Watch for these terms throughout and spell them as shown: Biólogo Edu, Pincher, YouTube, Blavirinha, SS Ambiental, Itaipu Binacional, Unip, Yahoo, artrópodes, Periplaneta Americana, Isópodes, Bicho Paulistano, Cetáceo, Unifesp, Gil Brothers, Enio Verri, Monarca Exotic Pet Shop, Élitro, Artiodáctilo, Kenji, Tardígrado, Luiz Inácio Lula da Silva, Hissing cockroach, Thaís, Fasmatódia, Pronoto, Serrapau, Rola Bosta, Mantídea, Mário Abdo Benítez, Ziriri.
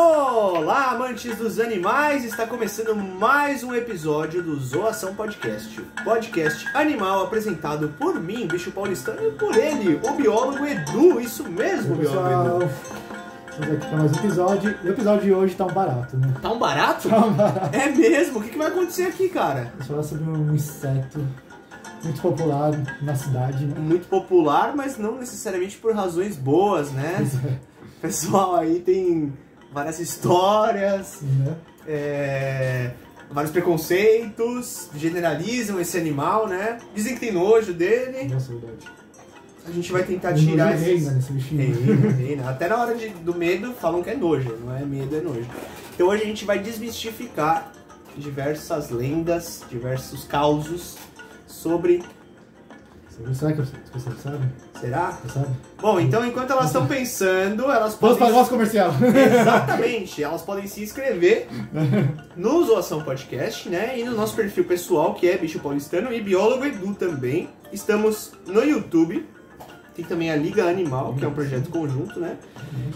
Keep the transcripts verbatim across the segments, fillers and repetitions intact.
Olá, amantes dos animais! Está começando mais um episódio do Zoação Podcast, podcast animal apresentado por mim, Bicho Paulistano, e por ele, o biólogo Edu, isso mesmo, Oi, biólogo Edu. Estamos aqui para mais um episódio, e o episódio de hoje tá um barato, né? Tá um barato? Tá um barato. É mesmo? O que, que vai acontecer aqui, cara? Vamos falar sobre um inseto muito popular na cidade, né? Muito popular, mas não necessariamente por razões boas, né? O pessoal aí tem várias histórias, né? é, vários preconceitos, generalizam esse animal, né? Dizem que tem nojo dele. Nossa, verdade. A gente vai tentar tem tirar esse. Reina nesse bichinho. Reina, reina. Até na hora de, do medo falam que é nojo, não é medo, é nojo. Então hoje a gente vai desmistificar diversas lendas, diversos causos sobre. Será que você sabe? Será? Você sabe? Bom, então enquanto elas estão pensando, elas podem... Vamos para o nosso comercial. Exatamente. Elas podem se inscrever no Zoação Podcast, né? E no nosso perfil pessoal, que é Bicho Paulistano e Biólogo Edu também. Estamos no YouTube. Tem também a Liga Animal, que é um projeto conjunto, né?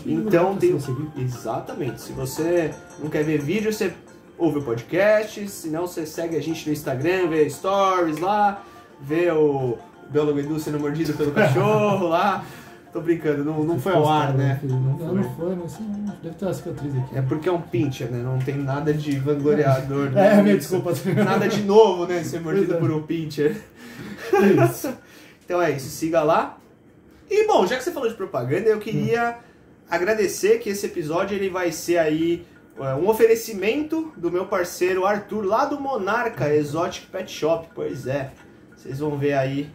Então tem... Exatamente. Se você não quer ver vídeo, você ouve o podcast. Se não, você segue a gente no Instagram, vê stories lá, vê o... Biólogo Edu sendo mordido pelo cachorro lá. Tô brincando, não, não foi ao ar, né? Não foi, não foi, mas deve ter uma cicatriz aqui. É porque é um pincher, né? Não tem nada de vangloriador. Né? É, minha desculpa. Nada de novo, né? Ser mordido por um pincher. Isso. Então é isso, siga lá. E bom, já que você falou de propaganda, eu queria hum. agradecer que esse episódio ele vai ser aí um oferecimento do meu parceiro Arthur, lá do Monarca Exotic Pet Shop. Pois é, vocês vão ver aí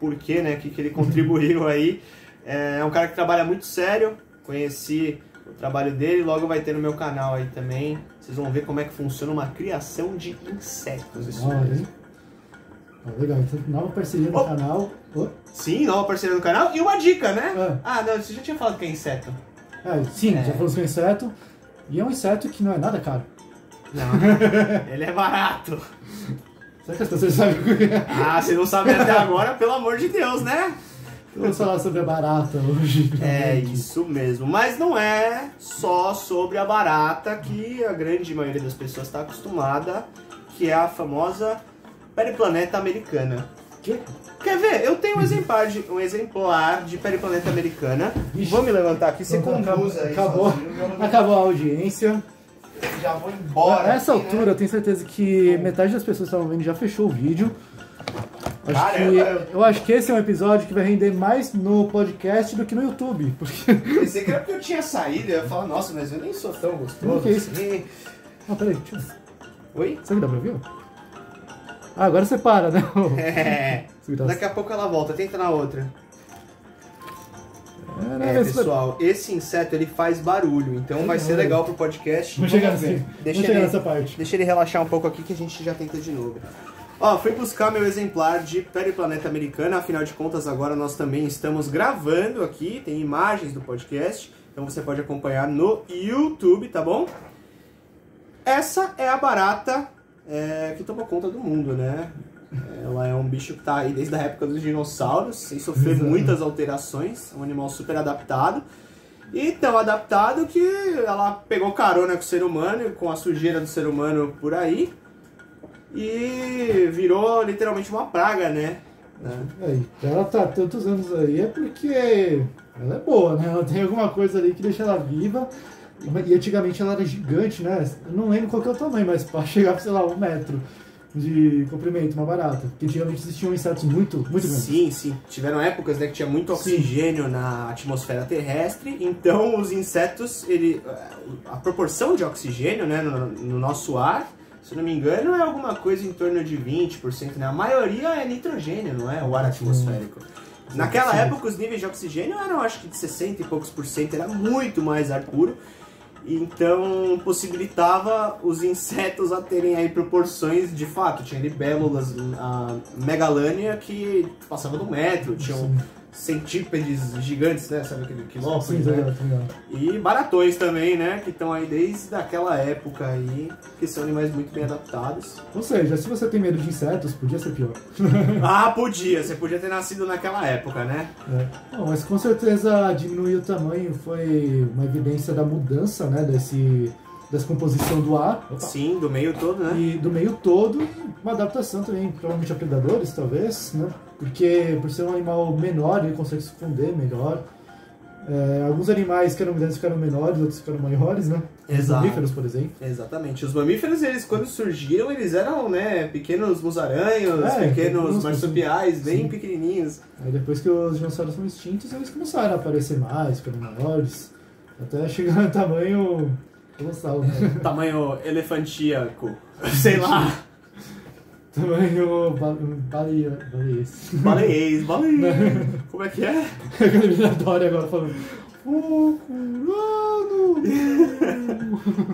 porquê, né, que, que ele contribuiu aí. É um cara que trabalha muito sério, conheci o trabalho dele, logo vai ter no meu canal aí também. Vocês vão ver como é que funciona uma criação de insetos. Isso mesmo. Ah, legal, então, nova parceria no oh. canal. Oh. Sim, nova parceria no canal e uma dica, né? Ah, ah não, você já tinha falado que é inseto. É, sim, é. já falamos que é inseto. E é um inseto que não é nada caro. Não, ele é barato. Você sabe o que é? Ah, se não sabe até agora, pelo amor de Deus, né? Vamos falar sobre a barata hoje. É isso mesmo, mas não é só sobre a barata que a grande maioria das pessoas está acostumada, que é a famosa Periplaneta Americana. Que? Quer ver? Eu tenho um exemplar de, um exemplar de Periplaneta Americana. Ixi, vou me levantar aqui, você conduz aí. Acabou, acabou a audiência. Já vou embora. Nessa aqui, altura, né? Eu tenho certeza que metade das pessoas que estavam vendo já fechou o vídeo. Acho Cara, que, eu, eu... eu acho que esse é um episódio que vai render mais no podcast do que no YouTube. Porque... Pensei que era porque eu tinha saído. Eu ia falar, nossa, mas eu nem sou tão gostoso. O que é isso? E... Não, peraí, deixa eu... Oi? Será que dá pra ouvir? Ah, agora você para, né? É. Daqui a pouco ela volta. Tenta na outra. É, pessoal, esse inseto ele faz barulho, então vai ser legal pro podcast. Vou chegar assim, deixa ele, nessa parte. Deixa ele relaxar um pouco aqui que a gente já tenta de novo. Ó, fui buscar meu exemplar de Periplaneta Americana, afinal de contas agora nós também estamos gravando aqui, tem imagens do podcast, então você pode acompanhar no YouTube, tá bom? Essa é a barata é, que tomou conta do mundo, né? Ela é um bicho que está aí desde a época dos dinossauros, sem sofrer Exato. muitas alterações, é um animal super adaptado. E tão adaptado que ela pegou carona com o ser humano, com a sujeira do ser humano por aí, e virou literalmente uma praga, né? É. Ela tá tantos anos aí é porque ela é boa, né? Ela tem alguma coisa ali que deixa ela viva. E antigamente ela era gigante, né? Eu não lembro qual que é o tamanho, mas para chegar para, sei lá, um metro de comprimento, uma barata. Porque antigamente existiam insetos muito, muito grandes. Sim, sim. Tiveram épocas, né, que tinha muito oxigênio sim. na atmosfera terrestre, então os insetos, ele, a proporção de oxigênio, né, no, no nosso ar, se não me engano, é alguma coisa em torno de vinte por cento, né? A maioria é nitrogênio, não é? O ar atmosférico. Sim. Naquela sim. época, os níveis de oxigênio eram, acho que de sessenta e poucos por cento, era muito mais ar puro. Então, possibilitava os insetos a terem aí proporções, de fato, tinha libélulas, a megalânia que passava do metro, tinham centípedes gigantes, né? Sabe aquele quilópolis, sim, né? Legal, e baratões também, né? Que estão aí desde aquela época aí, que são animais muito bem adaptados. Ou seja, se você tem medo de insetos, podia ser pior. Ah, podia! Você podia ter nascido naquela época, né? É. Não, mas com certeza diminuir o tamanho foi uma evidência da mudança, né? Desse... da descomposição do ar. Opa. Sim, do meio todo, né? E do meio todo, uma adaptação também, provavelmente a predadores, talvez, né? Porque por ser um animal menor, ele consegue se esconder melhor. É, alguns animais que eram grandes ficaram menores, outros ficaram maiores, né? Exato. Os mamíferos, por exemplo. Exatamente. Os mamíferos, eles quando surgiram, eles eram, né, pequenos musaranhos, é, pequenos marsupiais, bem sim, pequenininhos. Aí depois que os dinossauros foram extintos, eles começaram a aparecer mais, ficaram maiores, até chegar no tamanho... Colossal, né? Tamanho elefantíaco. Sei lá. Tamanho baleia. Baleias. Baleias, baleias. Como é que é? A menina adora agora falando. O curano!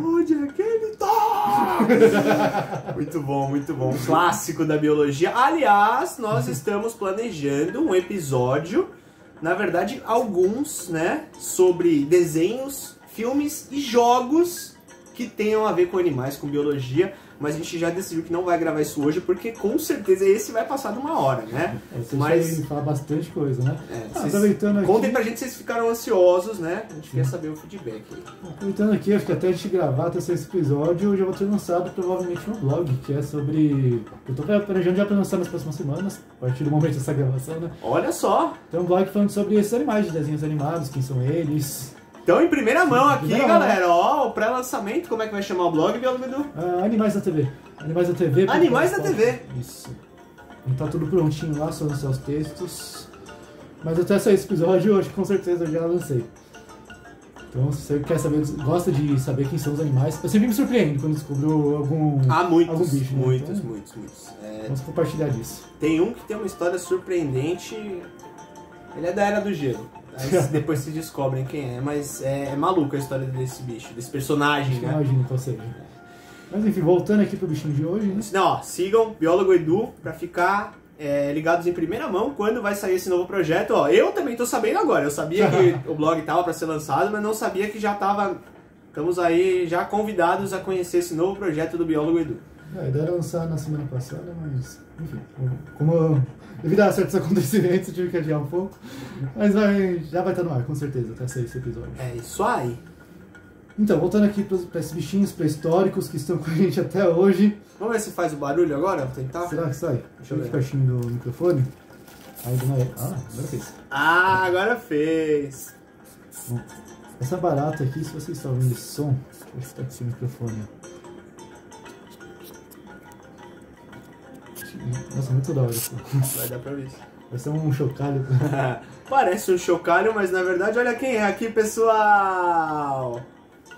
Onde é que ele tá? Muito bom, muito bom. Um clássico da biologia. Aliás, nós estamos planejando um episódio, na verdade, alguns, né? Sobre desenhos, filmes e jogos que tenham a ver com animais, com biologia, mas a gente já decidiu que não vai gravar isso hoje, porque com certeza esse vai passar de uma hora, né? É, vocês mas falar bastante coisa, né? É, ah, vocês... aproveitando contem aqui... pra gente se vocês ficaram ansiosos, né? A gente quer saber o feedback. Aproveitando aqui, acho que até a gente gravar até esse episódio, eu já vou ter lançado provavelmente um blog, que é sobre... Eu tô planejando já pra lançar nas próximas semanas, a partir do momento dessa gravação, né? Olha só! Tem um blog falando sobre esses animais, de desenhos animados, quem são eles... Então, em primeira mão aqui, primeira galera, mão. Ó, o pré-lançamento, como é que vai chamar o blog, Biólogo Edu? Ah, Animais da T V. Animais da T V. Animais da T V. Isso. Então tá tudo prontinho lá, só lançar os textos. Mas até sair esse episódio hoje, com certeza, eu já lancei. Então, se você quer saber, gosta de saber quem são os animais, eu sempre me surpreendo quando descubro algum, ah, muitos, algum bicho. Né? Muitos, então, muitos, muitos, muitos. É... Vamos compartilhar disso. Tem um que tem uma história surpreendente, ele é da Era do Gelo. Aí depois se descobrem quem é, mas é, é maluca a história desse bicho, desse personagem, né? Imagino, qual seja. Mas enfim, voltando aqui pro bichinho de hoje, né? Não, ó, sigam Biólogo Edu pra ficar é, ligados em primeira mão quando vai sair esse novo projeto. Ó, eu também tô sabendo agora, eu sabia que o blog tava pra ser lançado, mas não sabia que já tava... Estamos aí já convidados a conhecer esse novo projeto do Biólogo Edu. É, era lançar na semana passada, mas... Enfim, como... Eu... Devido a certos acontecimentos, eu tive que adiar um pouco. Mas vai, já vai estar no ar, com certeza, até sair esse episódio. É isso aí. Então, voltando aqui para esses bichinhos pré-históricos que estão com a gente até hoje. Vamos ver se faz o barulho agora, vou tentar. Será que sai? Deixa eu ver pertinho do microfone. Aí, ah, agora fez. Ah, agora fez. Bom, essa barata aqui, se vocês estão ouvindo esse som, deixa eu estar com esse microfone. Nossa, muito da hora isso. Vai dar pra ver isso. Vai ser um chocalho. Parece um chocalho, mas na verdade olha quem é aqui, pessoal.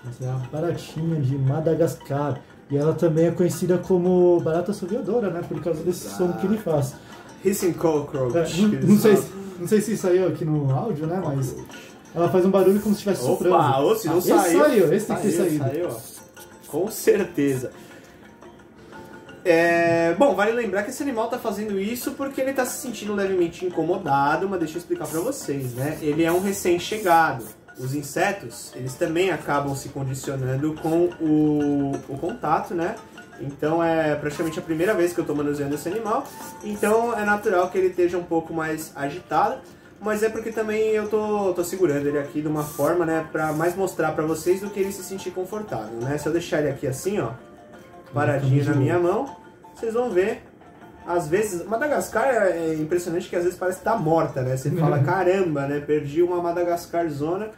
Essa é a baratinha de Madagascar. E ela também é conhecida como Barata Soviadora, né? Por causa desse ah. som que ele faz. Hissing cockroach. É, não, não, sei, não sei se saiu aqui no áudio, né? Mas ela faz um barulho como se estivesse soprando. Opa, ou se não ah, saiu. Esse saiu, esse saiu, tem que ter saído. Saiu, ó. Com certeza. É, bom, vale lembrar que esse animal tá fazendo isso porque ele tá se sentindo levemente incomodado, mas deixa eu explicar pra vocês, né? Ele é um recém-chegado. Os insetos, eles também acabam se condicionando com o, o contato, né? Então é praticamente a primeira vez que eu tô manuseando esse animal, então é natural que ele esteja um pouco mais agitado, mas é porque também eu tô, tô segurando ele aqui de uma forma, né, pra mais mostrar pra vocês do que ele se sentir confortável, né? Se eu deixar ele aqui assim, ó, paradinho na minha mão, vocês vão ver. Às vezes, Madagascar é impressionante que às vezes parece que tá morta, né? Você fala, caramba, né? Perdi uma Madagascar zona.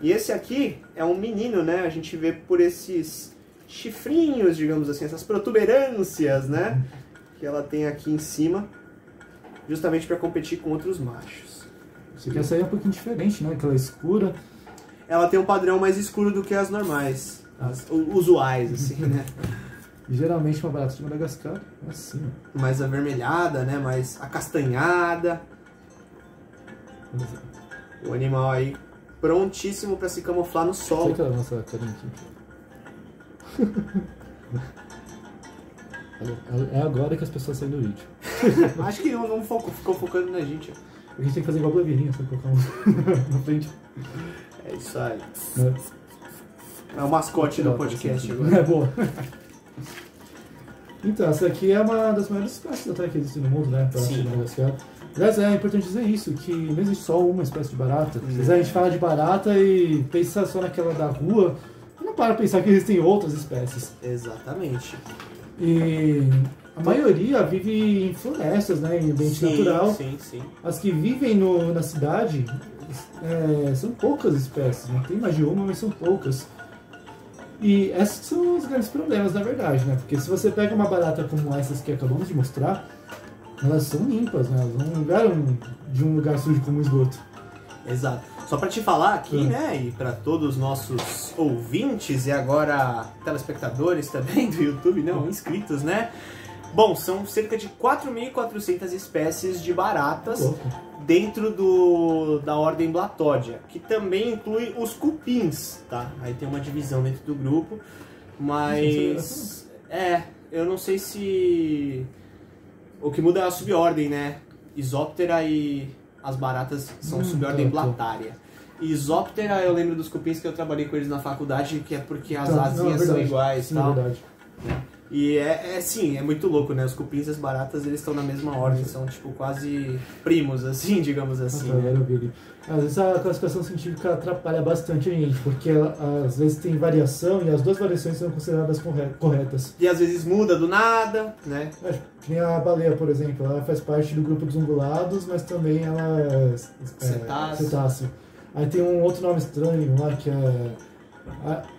E esse aqui é um menino, né? A gente vê por esses chifrinhos, digamos assim, essas protuberâncias, né? Que ela tem aqui em cima, justamente para competir com outros machos. Isso aqui é um pouquinho diferente, né? Aquela escura. Ela tem um padrão mais escuro do que as normais, as usuais, assim, né? Geralmente uma barata de Madagascar é assim, ó. Mais avermelhada, né? Mais acastanhada. O animal aí prontíssimo para se camuflar no sol. Olha a nossa carinha aqui. É agora que as pessoas saem do vídeo. Acho que não, não focou, ficou focando na gente. A gente tem que fazer igual a Blavirinha, sabe? Colocar um na frente. É isso aí. É, é o mascote do podcast agora. É, boa. Então, essa aqui é uma das maiores espécies até que existe no mundo, né? Pra Sim. Madagascar. Aliás, é importante dizer isso, que não existe só uma espécie de barata. Às vezes a gente fala de barata e pensa só naquela da rua, não para pensar que existem outras espécies. Exatamente. E a maioria vive em florestas, né, em ambiente sim, natural. Sim, sim. As que vivem no, na cidade é, são poucas espécies, não tem mais de uma, mas são poucas. E esses são os grandes problemas, na verdade, né? Porque se você pega uma barata como essas que acabamos de mostrar, elas são limpas, né? Elas não vieram de um lugar sujo como um esgoto. Exato. Só pra te falar aqui, é. né? E pra todos os nossos ouvintes e agora telespectadores também do YouTube, não, inscritos, né? Bom, são cerca de quatro mil e quatrocentas espécies de baratas Opa. dentro do, da ordem Blatódia, que também inclui os cupins, tá? Aí tem uma divisão dentro do grupo, mas... É, eu não sei se... O que muda é a subordem, né? Isóptera e as baratas são hum, subordem tá, Blatária. E Isóptera, eu lembro dos cupins que eu trabalhei com eles na faculdade, que é porque as tá, asinhas não, é são iguais e tal. Verdade. E é, é, sim, é muito louco, né? Os cupins e as baratas, eles estão na mesma ordem, são tipo quase primos, assim, digamos assim. Ah, tá, né? Às vezes a classificação científica atrapalha bastante a gente, porque às vezes tem variação e as duas variações são consideradas corretas. E às vezes muda do nada, né? É, que nem a baleia, por exemplo, ela faz parte do grupo dos ungulados, mas também ela é, é cetáceo. cetáceo. Aí tem um outro nome estranho lá que é...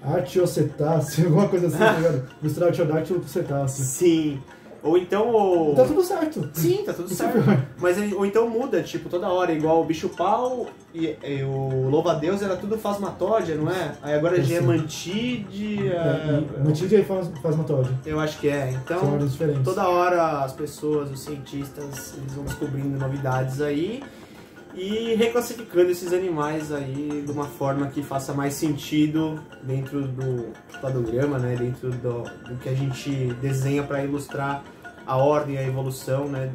Artiocetáceo, alguma coisa assim, tá ligado? Misturar o Artiodáctilo com o cetáceo. Sim. Ou então... Ou... Tá tudo certo. Sim, tá tudo certo. Mas, ou então muda, tipo, toda hora, igual o bicho pau e, e o louva-a-Deus era tudo Fasmatódia, não é? Aí agora é Gemantídea... É, Mantídea e Fasmatódia. Eu acho que é. Então, toda hora as pessoas, os cientistas, eles vão descobrindo novidades aí e reclassificando esses animais aí de uma forma que faça mais sentido dentro do padrão, né? Dentro do, do que a gente desenha para ilustrar a ordem, a evolução, né?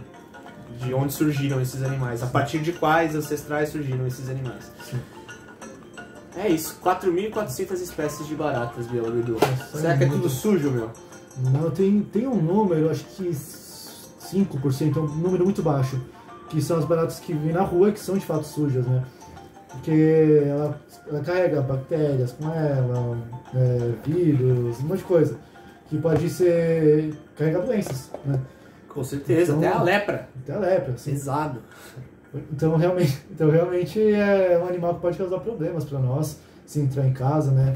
De onde surgiram esses animais, a partir de quais ancestrais surgiram esses animais. Sim. É isso, quatro mil e quatrocentas espécies de baratas, Biólogo Edu. Será é que é tudo sujo, meu? Não, tem, tem um número, acho que cinco por cento, é um número muito baixo, que são as baratas que vivem na rua, que são de fato sujas, né? Porque ela, ela carrega bactérias com ela, é, vírus, um monte de coisa, que pode ser carregar doenças, né? Com certeza, então, até a lepra. Até a lepra, sim. Pesado. Então realmente, então, realmente é um animal que pode causar problemas para nós, se entrar em casa, né?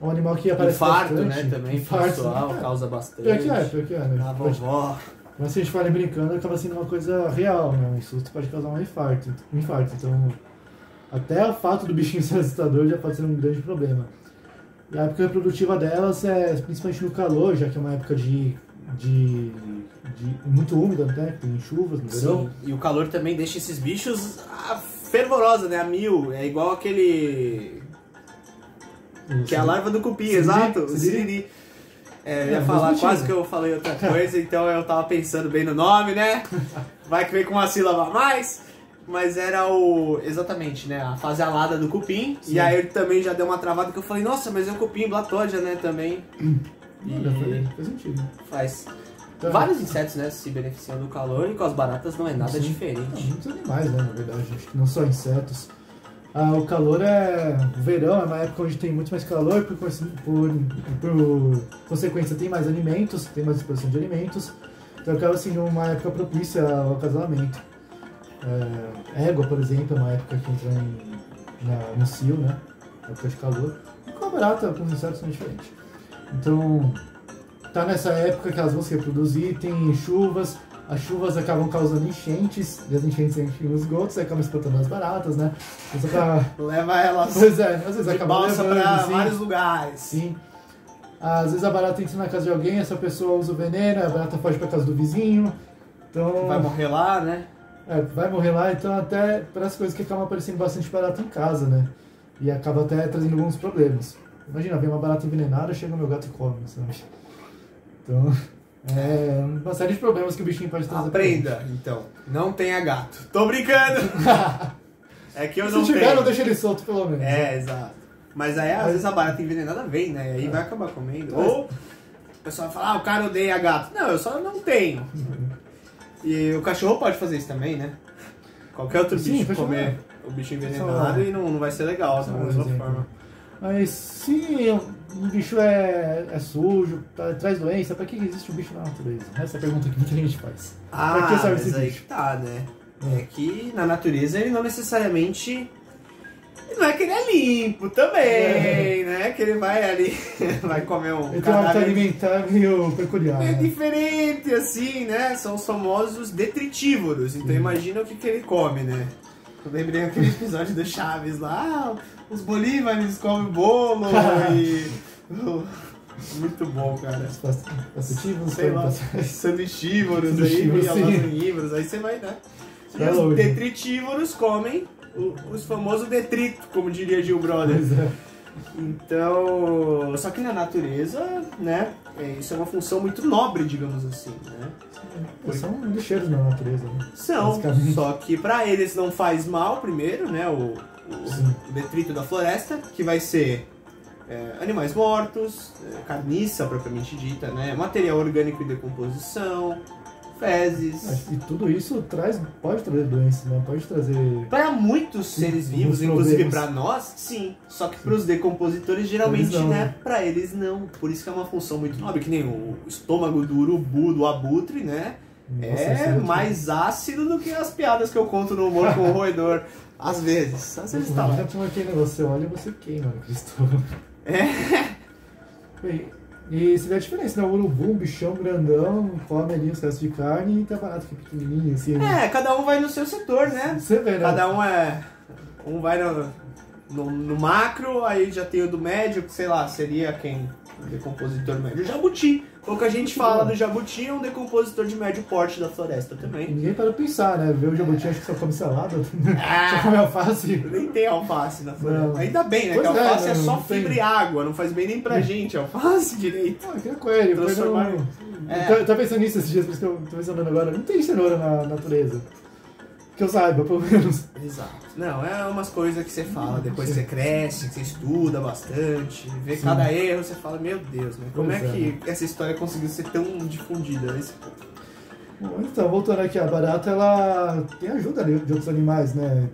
É um animal que aparece Infarto, bastante. né? Também, Infarto, pessoal, né? Causa bastante. Pior que é, pior que é, né? A vovó... Mas se a gente fala brincando, acaba sendo uma coisa real, né? Um insulto pode causar um infarto. Um infarto. Então, até o fato do bichinho ser assustador já pode ser um grande problema. E a época reprodutiva delas é principalmente no calor, já que é uma época de, de, de muito úmida, né? Tem chuvas no verão. Sim, e o calor também deixa esses bichos fervorosos, né? A mil, é igual aquele... Isso. Que é a larva do cupim, Ziriri. Exato, o Ziriri. É, eu ia é, falar, quase que eu falei outra coisa, então eu tava pensando bem no nome, né? Vai que vem com uma sílaba a mais, mas era o... Exatamente, né? A fase alada do cupim, Sim. e aí ele também já deu uma travada que eu falei, nossa, mas é o cupim, Blatódia, né, também. E... Não, falei, faz sentido. Faz. Então, vários insetos, né, se beneficiam do calor e com as baratas não é nada Sim. diferente. Muitos animais, né, na verdade, gente. Não só insetos. Ah, o calor é... O verão é uma época onde tem muito mais calor, por, por, por consequência tem mais alimentos, tem mais exposição de alimentos. Então acaba sendo uma época propícia ao acasalamento. É, égua, por exemplo, é uma época que entra em, na, no cio, né? Época de calor. E com a barata, com os insetos são diferentes. Então, tá nessa época que elas vão se reproduzir, tem chuvas. As chuvas acabam causando enchentes, e as enchentes enchem os esgotos, e acabam espantando as baratas, né? Acaba... Leva elas pois é, às vezes acabam levando, pra sim. vários lugares. Sim. Às vezes a barata entra na casa de alguém, essa pessoa usa o veneno, a barata foge pra casa do vizinho, então... Vai morrer lá, né? É, vai morrer lá, então até para as coisas que acabam aparecendo bastante barata em casa, né? E acaba até trazendo alguns problemas. Imagina, vem uma barata envenenada, chega o meu gato e come, sabe? Então... É, uma série de problemas que o bichinho pode trazer. Aprenda, então. Não tenha gato. Tô brincando! É que eu e não se tiver, tenho. Não deixa ele solto, pelo menos. É, exato. Mas aí, às vezes, a barata envenenada vem, né? Aí é. vai acabar comendo. Mas... Ou o pessoal fala, ah, o cara odeia gato. Não, eu só não tenho. E o cachorro pode fazer isso também, né? Qualquer outro Sim, bicho comer o bicho envenenado e não, não vai ser legal, da mesma forma. Mas se um bicho é, é sujo, tá, traz doença, pra que existe um bicho na natureza? Essa é a pergunta que muita gente faz. Ah, pra que serve mas esse aí bicho? Tá, né? É que na natureza ele não necessariamente... Não é que ele é limpo também, é. né? Que ele vai ali, vai comer um ele cadáver. Ele alimentar meio peculiar. É diferente, assim, né? São os famosos detritívoros. Então hum. imagina o que, que ele come, né? Eu lembrei aquele episódio do Chaves lá. Os bolívares comem bolo e... Muito bom, cara. Passivos, sei lá. Sanduichívoros aí, alanívoros. Aí você vai, né? E é os longe. detritívoros comem... Os famosos detritos, como diria Gil Brothers. É. Então, só que na natureza, né, isso é uma função muito nobre, digamos assim, né? Por... São lixeiros na natureza, né? São, só que pra eles não faz mal primeiro, né, o, o detrito da floresta, que vai ser é, animais mortos, é, carniça propriamente dita, né, material orgânico em decomposição... Fezes. E tudo isso traz, pode trazer doenças, né? Pode trazer... Para muitos seres vivos, inclusive para nós, sim. Só que para os decompositores, geralmente, não, né? Para eles, não. Por isso que é uma função muito nobre. Que nem o estômago do urubu, do abutre, né? Nossa, é mais ácido do que as piadas que eu conto no humor com o roedor. Às vezes. Às vezes tá lá. Você olha e você queima no estômago. É. Bem... E você vê a diferença, né? O urubu, um bichão grandão, come ali os restos de carne e tá barato que é pequenininho, assim. É, né? Cada um vai no seu setor, né? Você vê, né? Cada um é... Um vai no, no, no macro, aí já tem o do médio, que sei lá, seria quem? O decompositor médio. O jabuti. O que a gente fala do jabuti é um decompositor de médio porte da floresta também. Ninguém para pensar, né? Ver o jabuti, acho que só come salada. Ah, só come alface. Nem tem alface na floresta. Não. Ainda bem, né? Pois que alface é, é só fibra e água. Não faz bem nem pra gente alface direito. Pô, que coelho. Transformar... Não... É. Eu tava pensando nisso esses dias, por isso que eu tô pensando agora. Não tem cenoura na natureza. Que eu saiba, pelo menos. Exato. Não, é umas coisas que você fala, depois você cresce, que você estuda bastante, vê Sim. cada erro, você fala, meu Deus, né? Como pois é que é. essa história conseguiu ser tão difundida nesse ponto? Bom, então, voltando aqui, a barata, ela tem ajuda de outros animais, né?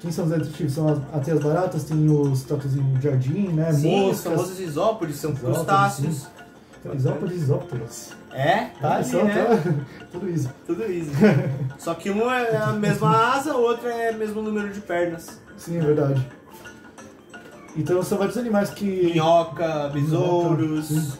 Quem são os detritivos? São até as baratas, tem os tatuzinhos de jardim, né? Sim, moscas, os famosos isópodes, são isópodes, crustáceos. Sim. Isóptera e Isópteros. É, tá ali, só, né? Tá... Tudo isso. Tudo isso. Só que um é a mesma asa, o outro é o mesmo número de pernas. Sim, é verdade. Então são vários animais que... Minhoca, besouros... Minhoca,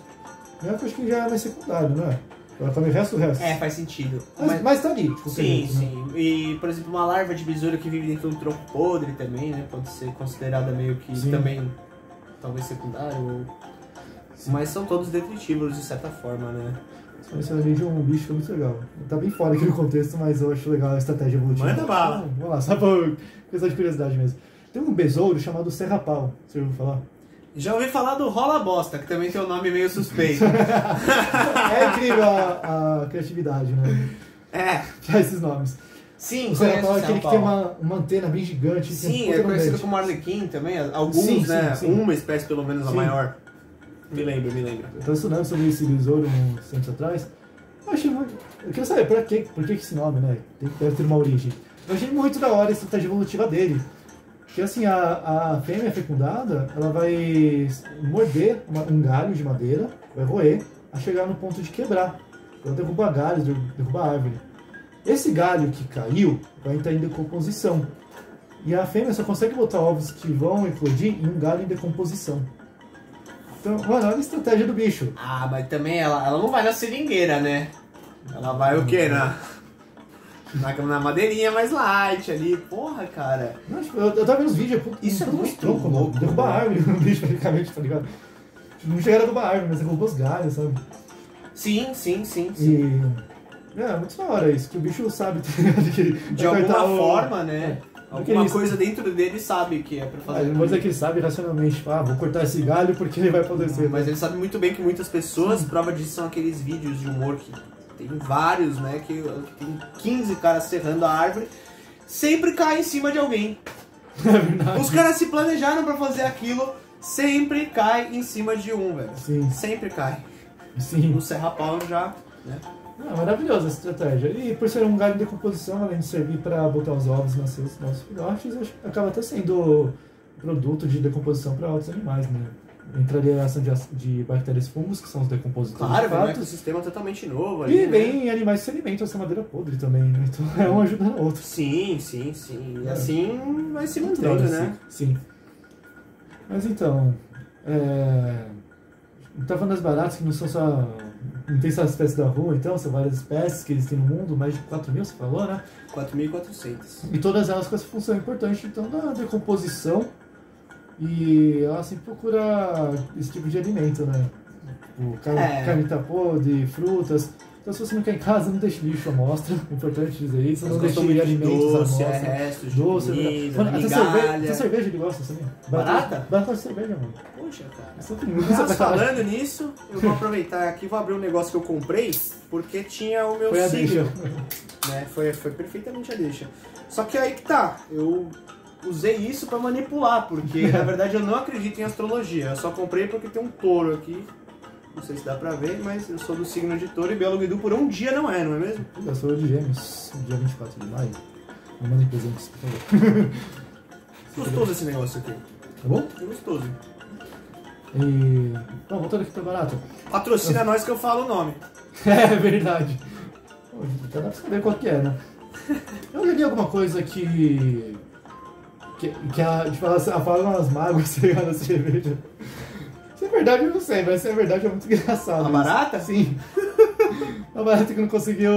Minhoca acho que já é mais secundário, não é? Ela come o resto do resto. É, faz sentido. Mas, mas, mas tá ali. Tipo, sim, resto, sim. Né? E, por exemplo, uma larva de besouro que vive dentro de um tronco podre também, né? Pode ser considerada meio que sim. também, talvez, secundário ou... Sim. Mas são todos detritívoros, de certa forma, né? Esse é um bicho muito legal. Tá bem fora aqui do contexto, mas eu acho legal a estratégia evolutiva. Manda bala! Ah, vamos lá, só por questão de curiosidade mesmo. Tem um besouro chamado Serrapau, você já ouviu falar? Já ouvi falar do Rola Bosta, que também tem um nome meio suspeito. É incrível a, a criatividade, né? É. Já esses nomes. Sim, o Serrapau é aquele que tem uma, uma antena bem gigante. Sim, é conhecido como Arlequim também, alguns, sim, né? Sim, sim. Uma espécie, pelo menos, sim. a maior. Me lembro, me lembro. Eu estava estudando sobre esse besouro uns anos atrás. Eu achei muito... Eu queria saber por que, por que esse nome, né? Tem, deve ter uma origem. Eu achei muito da hora a estratégia evolutiva dele. Porque assim, a, a fêmea fecundada, ela vai morder uma, um galho de madeira, vai roer, a chegar no ponto de quebrar. Ela derruba galhos, derruba árvore. Esse galho que caiu vai entrar em decomposição. E a fêmea só consegue botar ovos que vão eclodir em um galho em decomposição. Então, mano, olha a estratégia do bicho. Ah, mas também ela, ela não vai na seringueira, né? Ela vai o quê? Na, na, na madeirinha mais light ali. Porra, cara. Não, tipo, eu, eu tava vendo os vídeos. Isso é muito louco, louco. Derruba a árvore no bicho, praticamente, tá ligado? Não chegaram a derrubar a árvore, mas derrubou os galhos, sabe? Sim, sim, sim. sim. E, é, muito da hora isso, que o bicho sabe, tá ligado? De alguma forma, o... né? É. Alguma eles... coisa dentro dele sabe que é pra fazer. Mas ah, coisa que ele sabe racionalmente, ah, vou cortar esse galho porque ele vai apodrecer. Né? Mas ele sabe muito bem que muitas pessoas, prova disso são aqueles vídeos de humor que tem vários, né? Que tem quinze caras serrando a árvore, sempre cai em cima de alguém. É verdade. Os caras se planejaram pra fazer aquilo, sempre cai em cima de um, velho. Sim. Sempre cai. Sim. O Serrapau já, né? Ah, maravilhosa essa estratégia. E por ser um galho de decomposição, além de servir para botar os ovos nas seus nossos filhotes, acaba até sendo produto de decomposição para outros animais, né? Entraria a ação de, de bactérias e fungos, que são os decompositores. Claro, de fato. É um ecossistema totalmente novo ali. E bem, né? Animais se alimentam essa madeira podre também, né? Então é um ajudando o outro. Sim, sim, sim. E é. Assim vai se mantendo, né? Sim. Mas então, é... eu tava falando das baratas que não são só... Não tem só as espécies da rua, então, são várias espécies que existem no mundo, mais de quatro mil, você falou, né? quatro mil e quatrocentas. E todas elas com essa função importante, então, da decomposição, e ela sempre procura esse tipo de alimento, né? O carne, é. carne tá podre, frutas, então se você não quer em casa, não deixe lixo à mostra, é importante dizer isso, não deixe de alimentos à mostra. É restos de doce, comida, mano, migalha. Até cerveja, até cerveja ele gosta, também. Barata? Barata de cerveja, mano. Poxa, cara. Mas falando nisso, eu vou aproveitar aqui, vou abrir um negócio que eu comprei, porque tinha o meu foi signo. A né? Foi, foi perfeitamente a deixa. Só que aí que tá, eu usei isso pra manipular, porque na verdade eu não acredito em astrologia. Eu só comprei porque tem um touro aqui, não sei se dá pra ver, mas eu sou do signo de touro e Biólogo Edu por um dia não é, não é mesmo? Eu sou de gêmeos, dia vinte e quatro de maio. Me mandem presentes, por favor. Gostoso esse negócio aqui. Tá bom? É gostoso. E... Bom, voltando aqui pra barata. Patrocina eu... nós que eu falo o nome. É verdade. Pô, até dá pra saber qual que é, né? Eu já li alguma coisa que... Que, que a, tipo, a fala nas mágoas, sei lá, na cerveja. Se é verdade, eu não sei, mas se é verdade é muito engraçado. A barata? Sim. A barata que não conseguiu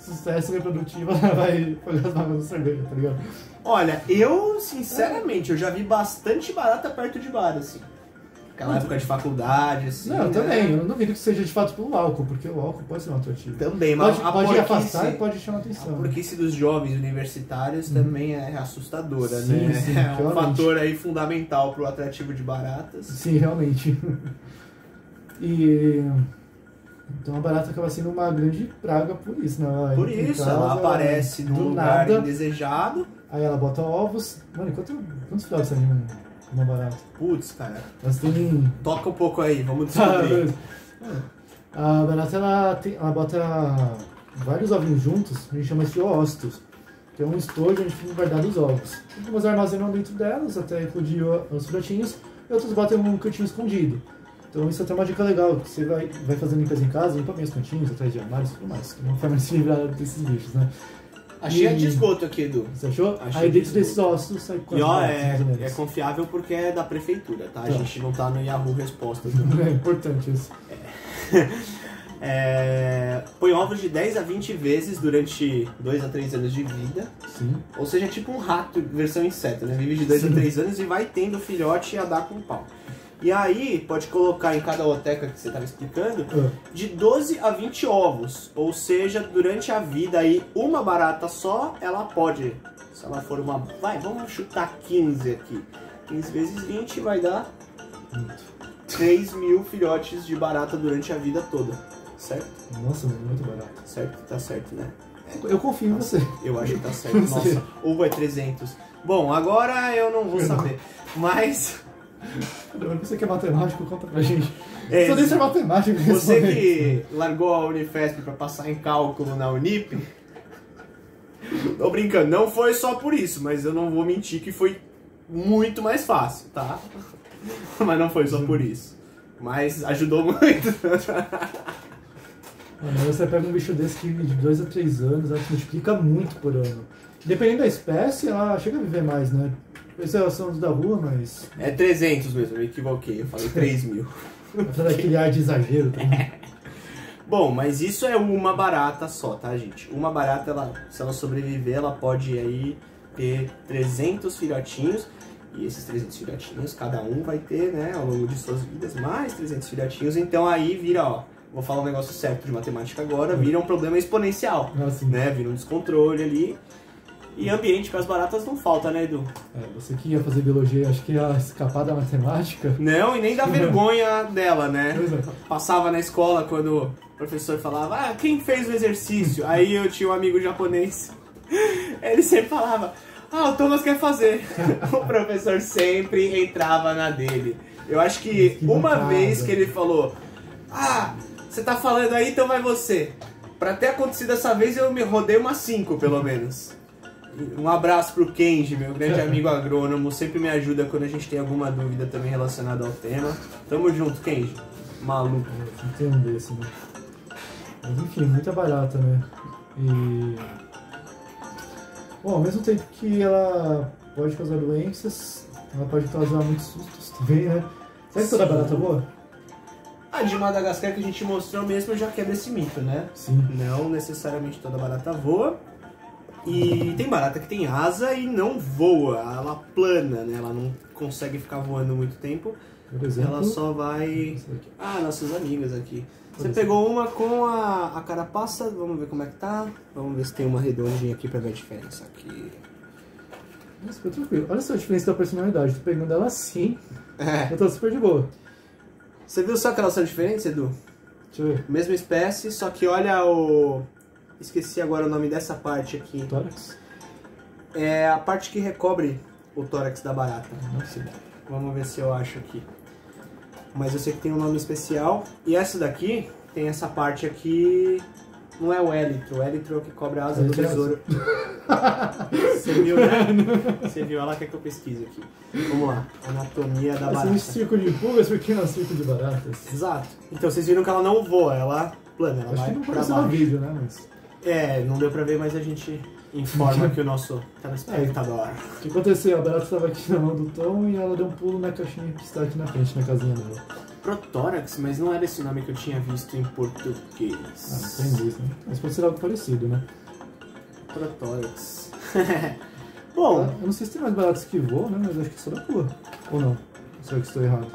sucesso reprodutivo, ela vai olhar as mágoas da cerveja, tá ligado? Olha, eu, sinceramente, eu já vi bastante barata perto de bar, assim. Aquela época de faculdade, assim. Não, né? Também. Eu não duvido que seja de fato pelo álcool, porque o álcool pode ser um atrativo. Também, mas pode, a pode afastar e pode chamar atenção. A porquice dos jovens universitários hum. também é assustadora, sim, né? Sim, é um realmente. fator aí fundamental pro atrativo de baratas. Sim, realmente. E... Então a barata acaba sendo uma grande praga por isso, né? Por isso, casa, ela aparece ela... num lugar nada, indesejado. Aí ela bota ovos. Mano, quanto, quantos filhotes ali, mano? Uma barata. Putz, cara. Mas tem... Toca um pouco aí, vamos descobrir. A barata, ela, tem, ela bota vários ovinhos juntos, a gente chama isso de oócitos, que é um estojo onde ficam guardados os ovos. Algumas armazenam dentro delas, até eclodir os filhotinhos, e outros botam em um cantinho escondido. Então isso é até uma dica legal, que você vai, vai fazendo limpeza em casa, limpa bem os cantinhos, atrás de armários e tudo mais, que não vai mais se livrar desses bichos, né? Achei a de esgoto aqui, Edu. Você achou? Achei aí dentro de desses ossos sai quanto? E ó, é, é confiável porque é da prefeitura, tá? A tá. gente não tá no Yahoo Respostas. Né? É importante isso. É. É... Põe ovos de dez a vinte vezes durante dois a três anos de vida. Sim. Ou seja, é tipo um rato, versão inseto, né? Vive de dois a três anos e vai tendo filhote a dar com pau. E aí, pode colocar em cada oteca que você estava explicando, de doze a vinte ovos. Ou seja, durante a vida aí, uma barata só, ela pode, se ela for uma... Vai, vamos chutar quinze aqui. quinze vezes vinte vai dar três mil filhotes de barata durante a vida toda, certo? Nossa, muito barato. Certo, tá certo, né? Eu confio em você. Eu acho que tá certo, nossa. Ou é trezentos. Bom, agora eu não vou saber, mas... Você que é matemático, conta pra gente. É, só nem ser matemático. Você que largou a Unifesp pra passar em cálculo na Unip. Tô brincando, não foi só por isso, mas eu não vou mentir que foi muito mais fácil, tá? Mas não foi só por isso. Mas ajudou muito. Você pega um bicho desse que de dois a três anos, ela se multiplica muito por ano. Dependendo da espécie, ela chega a viver mais, né? Esse é o som da rua, mas... É trezentos mesmo, eu me equivoquei, eu falei três mil. Pra aquele ar de exagero também. É. Bom, mas isso é uma barata só, tá, gente? Uma barata, ela, se ela sobreviver, ela pode aí ter trezentos filhotinhos. E esses trezentos filhotinhos, cada um vai ter, né, ao longo de suas vidas, mais trezentos filhotinhos. Então aí vira, ó, vou falar um negócio certo de matemática agora, vira um problema exponencial. Nossa, né? Vira um descontrole ali. E ambiente para as baratas não falta, né, Edu? É, você que ia fazer biologia, acho que ia escapar da matemática. Não, e nem da vergonha dela, né? É. Passava na escola quando o professor falava, ah, quem fez o exercício? Aí eu tinha um amigo japonês, ele sempre falava, ah, o Thomas quer fazer. O professor sempre entrava na dele. Eu acho que, que uma bancada. vez que ele falou, ah, você tá falando aí, então vai você. Pra ter acontecido dessa vez, eu me rodei umas cinco, pelo menos. Um abraço pro Kenji, meu grande amigo agrônomo, sempre me ajuda quando a gente tem alguma dúvida também relacionada ao tema. Tamo junto, Kenji. Maluco. Tem um desse, né? Mas enfim, muita barata, né? E... Bom, ao mesmo tempo que ela pode causar doenças, ela pode causar muitos sustos também, né? Será que toda barata é boa? A de Madagascar que a gente mostrou mesmo já quebra esse mito, né? Sim. Não necessariamente toda barata voa. E tem barata que tem asa e não voa, ela plana, né? Ela não consegue ficar voando muito tempo. Por exemplo, ela só vai... Ah, nossas amigas aqui. Por Você exemplo. pegou uma com a, a carapaça, vamos ver como é que tá. Vamos ver se tem uma redondinha aqui pra ver a diferença aqui. Nossa, ficou tranquilo. Olha só a diferença da personalidade, tô pegando ela assim. É. Eu tô super de boa. Você viu só aquela sua diferença, Edu? Deixa eu ver. Mesma espécie, só que olha o... Esqueci agora o nome dessa parte aqui. Tórax? É a parte que recobre o tórax da barata. Nossa. Vamos ver se eu acho aqui. Mas eu sei que tem um nome especial. E essa daqui, tem essa parte aqui... Não é o élitro. O élitro é o que cobre a asa do besouro. Você viu, né? Você viu. Ela quer que eu pesquise aqui. Vamos lá. Anatomia da barata. É um circo de pulgas, porque não é um circo de baratas. Exato. Então, vocês viram que ela não voa. Ela plana. Ela acho vai que não pra baixo. Um vídeo, né? Mas... É, não deu pra ver, mas a gente informa que o nosso telespectador. O que aconteceu? A barata estava aqui na mão do Tom e ela deu um pulo na caixinha que está aqui na frente, na casinha dela. Protórax? Mas não era esse nome que eu tinha visto em português. Ah, não tem isso, né? Mas pode ser algo parecido, né? Protórax. Bom... Eu não sei se tem mais baratas que voam, né? Mas acho que só da pula. Ou não? Será que estou errado?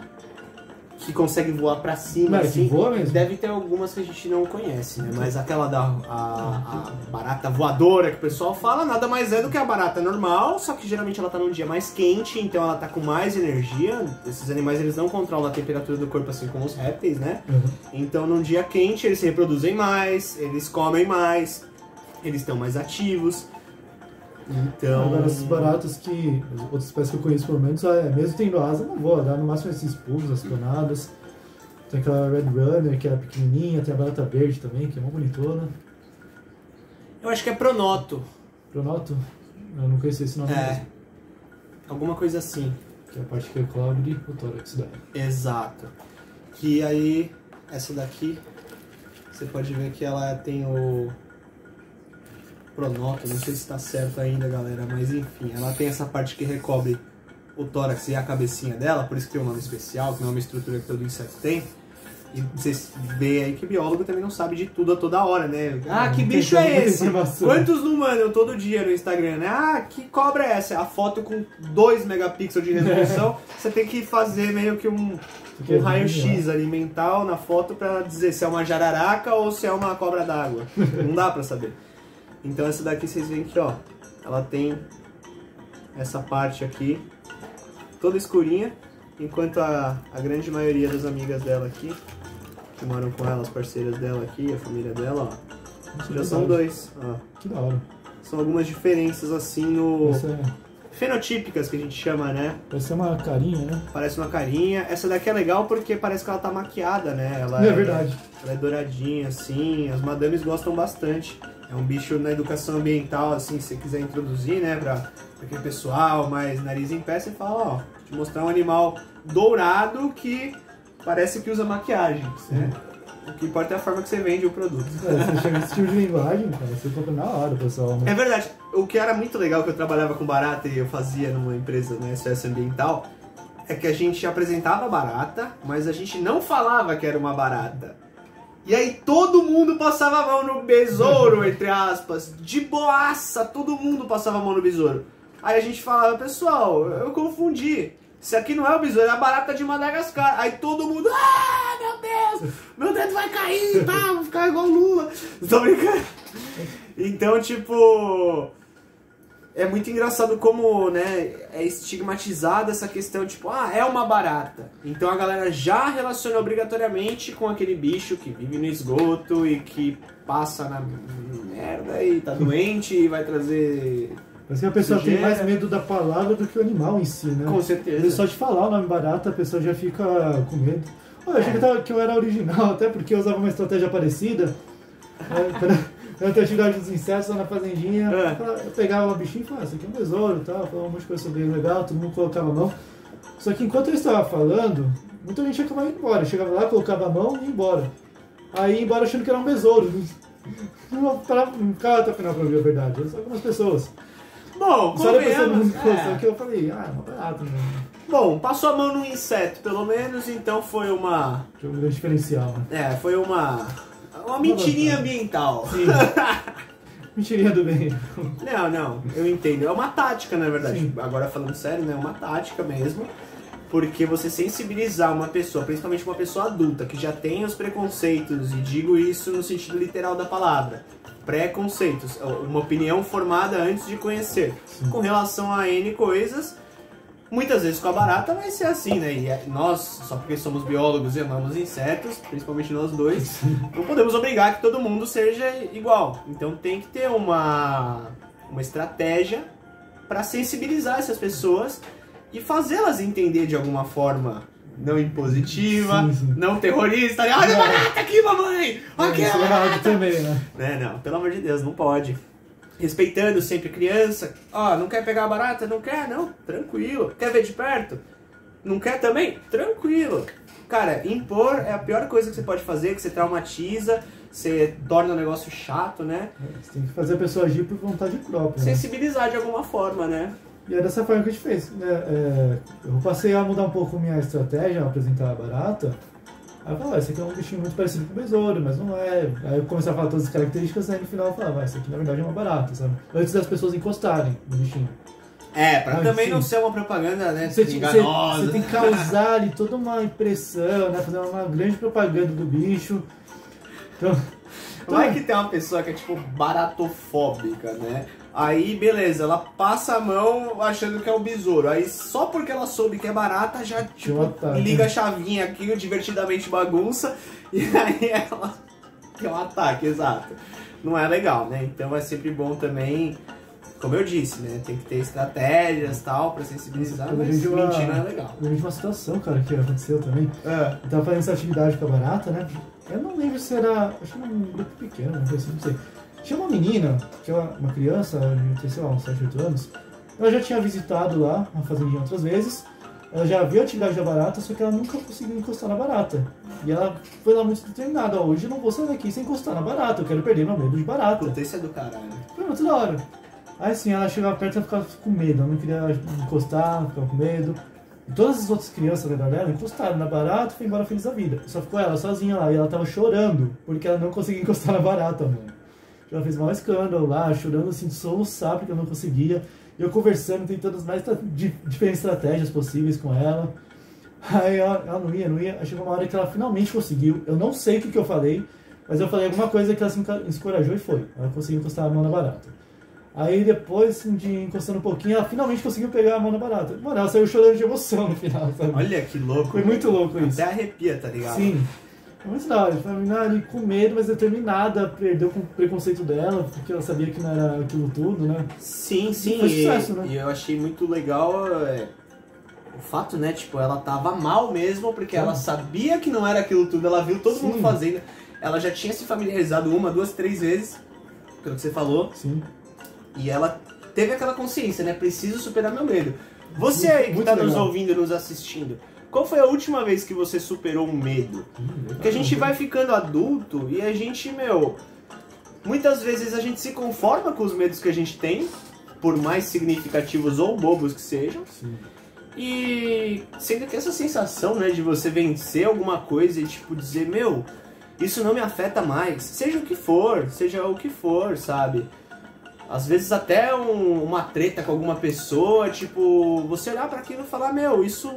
Que consegue voar pra cima, mas assim, que voa mesmo? Deve ter algumas que a gente não conhece, né? Mas aquela da a, a barata voadora que o pessoal fala, nada mais é do que a barata normal, só que geralmente ela tá num dia mais quente, então ela tá com mais energia. Esses animais, eles não controlam a temperatura do corpo assim como os répteis, né? Uhum. Então num dia quente eles se reproduzem mais, eles comem mais, eles estão mais ativos. Então... Agora, esses baratos que outras espécies que eu conheço, pelo menos, é, mesmo tendo asa, não voa. Dá no máximo esses pulos, as planadas. Tem aquela Red Runner, que é pequenininha. Tem a barata verde também, que é uma bonitona. Eu acho que é Pronoto. Pronoto? Eu não conheci esse nome. É. Mesmo. Alguma coisa assim. Que é a parte que é cobre o tórax dela. Exato. Que aí, essa daqui, você pode ver que ela tem o... Pronoto, não sei se está certo ainda, galera, mas enfim, ela tem essa parte que recobre o tórax e a cabecinha dela, por isso que tem um nome especial, que não é uma estrutura que todo inseto tem. E vocês veem aí que o biólogo também não sabe de tudo a toda hora, né? Ah, que bicho é esse? Quantos não mandam todo dia no Instagram, né? Ah, que cobra é essa? A foto com dois megapixels de resolução, você tem que fazer meio que um, um raio-x ali mental na foto para dizer se é uma jararaca ou se é uma cobra d'água. Não dá para saber. Então essa daqui vocês veem que, ó, ela tem essa parte aqui toda escurinha, enquanto a, a grande maioria das amigas dela aqui, que moram com ela, as parceiras dela aqui, a família dela, ó, nossa, já são dois, ó. Que da hora. São algumas diferenças assim no... É... Fenotípicas que a gente chama, né? Parece uma carinha, né? Parece uma carinha. Essa daqui é legal porque parece que ela tá maquiada, né? Ela é, é verdade. Ela é douradinha assim, as madames gostam bastante. É um bicho na educação ambiental, assim, se você quiser introduzir, né, pra, pra aquele pessoal, mais nariz em pé, você fala, ó, te mostrar um animal dourado que parece que usa maquiagem, né? O que importa é a forma que você vende o produto. É, você chega nesse tipo de linguagem, cara, você compra na hora, pessoal. Né? É verdade. O que era muito legal, que eu trabalhava com barata e eu fazia numa empresa, né, S S Ambiental, é que a gente apresentava barata, mas a gente não falava que era uma barata. E aí todo mundo passava a mão no besouro, entre aspas, de boaça, todo mundo passava a mão no besouro. Aí a gente falava, pessoal, eu confundi, isso aqui não é o besouro, é a barata de Madagascar. Aí todo mundo, ah, meu Deus, meu dedo vai cair, tá, vou ficar igual o Lula. Tô brincando. Então, tipo... é muito engraçado como, né, é estigmatizada essa questão, tipo, ah, é uma barata. Então a galera já relaciona obrigatoriamente com aquele bicho que vive no esgoto e que passa na merda e tá doente e vai trazer... Parece que a pessoa sujeira. Tem mais medo da palavra do que o animal em si, né? Com certeza. E só de falar o nome barata, a pessoa já fica com medo. Oh, eu achei é. que eu era original, até porque eu usava uma estratégia parecida. Na atividade dos insetos, lá na fazendinha, é. eu pegava o bichinho e falava, ah, isso aqui é um besouro e tal, falava um monte de coisa sobre ele, legal, todo mundo colocava a mão. Só que enquanto eu estava falando, muita gente acabava indo embora, eu chegava lá, colocava a mão e ia embora. Aí ia embora achando que era um besouro. Não ficava até o final pra ouvir a verdade, só algumas pessoas. Bom, só convenhamos, é. que eu falei, ah, é uma barata, né? Bom, passou a mão no inseto, pelo menos, então foi uma... Foi um grande diferencial, né? É, foi uma... Uma mentirinha ambiental. Sim. Mentirinha do bem. Não, não, eu entendo. É uma tática, na verdade. Sim. Agora falando sério, né? É uma tática mesmo. Porque você sensibilizar uma pessoa, principalmente uma pessoa adulta, que já tem os preconceitos, e digo isso no sentido literal da palavra, preconceitos, uma opinião formada antes de conhecer. Sim. Com relação a N coisas, muitas vezes com a barata vai ser assim, né? E nós, só porque somos biólogos e amamos insetos, principalmente nós dois, não podemos obrigar que todo mundo seja igual. Então tem que ter uma, uma estratégia para sensibilizar essas pessoas e fazê-las entender de alguma forma não impositiva, sim, sim. não terrorista. Olha a barata aqui, mamãe! Olha que barata também, né? É, não, pelo amor de Deus, não pode. Respeitando sempre criança, ó, oh, não quer pegar a barata? Não quer? Não, tranquilo. Quer ver de perto? Não quer também? Tranquilo. Cara, impor é a pior coisa que você pode fazer, que você traumatiza, você torna o negócio chato, né? É, você tem que fazer a pessoa agir por vontade própria. Sensibilizar, né? De alguma forma, né? E é dessa forma que a gente fez, né? É, eu passei a mudar um pouco minha estratégia ao apresentar a barata. Aí eu falava, ah, esse aqui é um bichinho muito parecido com o besouro, mas não é. Aí eu comecei a falar todas as características, aí no final eu falava, ah, isso aqui na verdade é uma barata, sabe? Antes das pessoas encostarem no bichinho. É, pra ah, também sim. não ser uma propaganda, né? Você enganosa. Você tem que causar ali toda uma impressão, né? Fazer uma grande propaganda do bicho. Então, então... Vai que tem uma pessoa que é tipo baratofóbica, né? Aí, beleza, ela passa a mão achando que é um besouro. Aí, só porque ela soube que é barata, já tipo, liga a chavinha aqui, divertidamente bagunça. E aí ela tem um ataque, exato. Não é legal, né? Então é sempre bom também, como eu disse, né? Tem que ter estratégias e tal pra sensibilizar, mas mentir não é legal. Eu vi uma situação, cara, que aconteceu também. É. Eu tava fazendo essa atividade com a barata, né? Eu não lembro se era... Acho que era um grupo pequeno, não sei. Tinha uma menina, que ela, uma criança, de, sei lá, uns sete, oito anos, ela já tinha visitado lá, a fazendinha outras vezes, ela já viu a atividade da barata, só que ela nunca conseguiu encostar na barata. E ela foi lá muito determinada, hoje eu não vou sair daqui sem encostar na barata, eu quero perder meu medo de barata. Puta, isso é do caralho. Foi muito da hora. Aí sim, ela chegava perto e ficava com medo, ela não queria encostar, ficava com medo. E todas as outras crianças da dela encostaram na barata e foi embora feliz da vida. Só ficou ela sozinha lá, e ela tava chorando, porque ela não conseguia encostar na barata, mano. Ela fez um escândalo lá, chorando assim, de soluçar, porque eu não conseguia. Eu conversando, tentando as mais diferentes estratégias possíveis com ela. Aí ela, ela não ia, não ia. Aí chegou uma hora que ela finalmente conseguiu. Eu não sei o que, que eu falei, mas eu falei alguma coisa que ela se encorajou e foi. Ela conseguiu encostar a mão na barata. Aí depois, assim, de encostando um pouquinho, ela finalmente conseguiu pegar a mão na barata. Mano, ela saiu chorando de emoção no final, sabe? Olha que louco. Foi muito louco isso. Até arrepia, tá ligado? Sim. É muito da hora, foi ali com medo, mas determinada, perdeu com o preconceito dela, porque ela sabia que não era aquilo tudo, né? Sim, sim, foi sucesso, e, né? E eu achei muito legal é, o fato, né, tipo, ela tava mal mesmo, porque sim. ela sabia que não era aquilo tudo, ela viu todo sim. mundo fazendo, ela já tinha se familiarizado uma, duas, três vezes, pelo que você falou, sim. e ela teve aquela consciência, né, preciso superar meu medo. Você muito, aí que tá legal. Nos ouvindo, nos assistindo, qual foi a última vez que você superou um medo? Porque a gente vai ficando adulto e a gente, meu... Muitas vezes a gente se conforma com os medos que a gente tem, por mais significativos ou bobos que sejam. Sim. E sendo que essa sensação, né, de você vencer alguma coisa e, tipo, dizer, meu, isso não me afeta mais. Seja o que for, seja o que for, sabe? Às vezes até um, uma treta com alguma pessoa, tipo, você olhar pra aquilo e falar, meu, isso...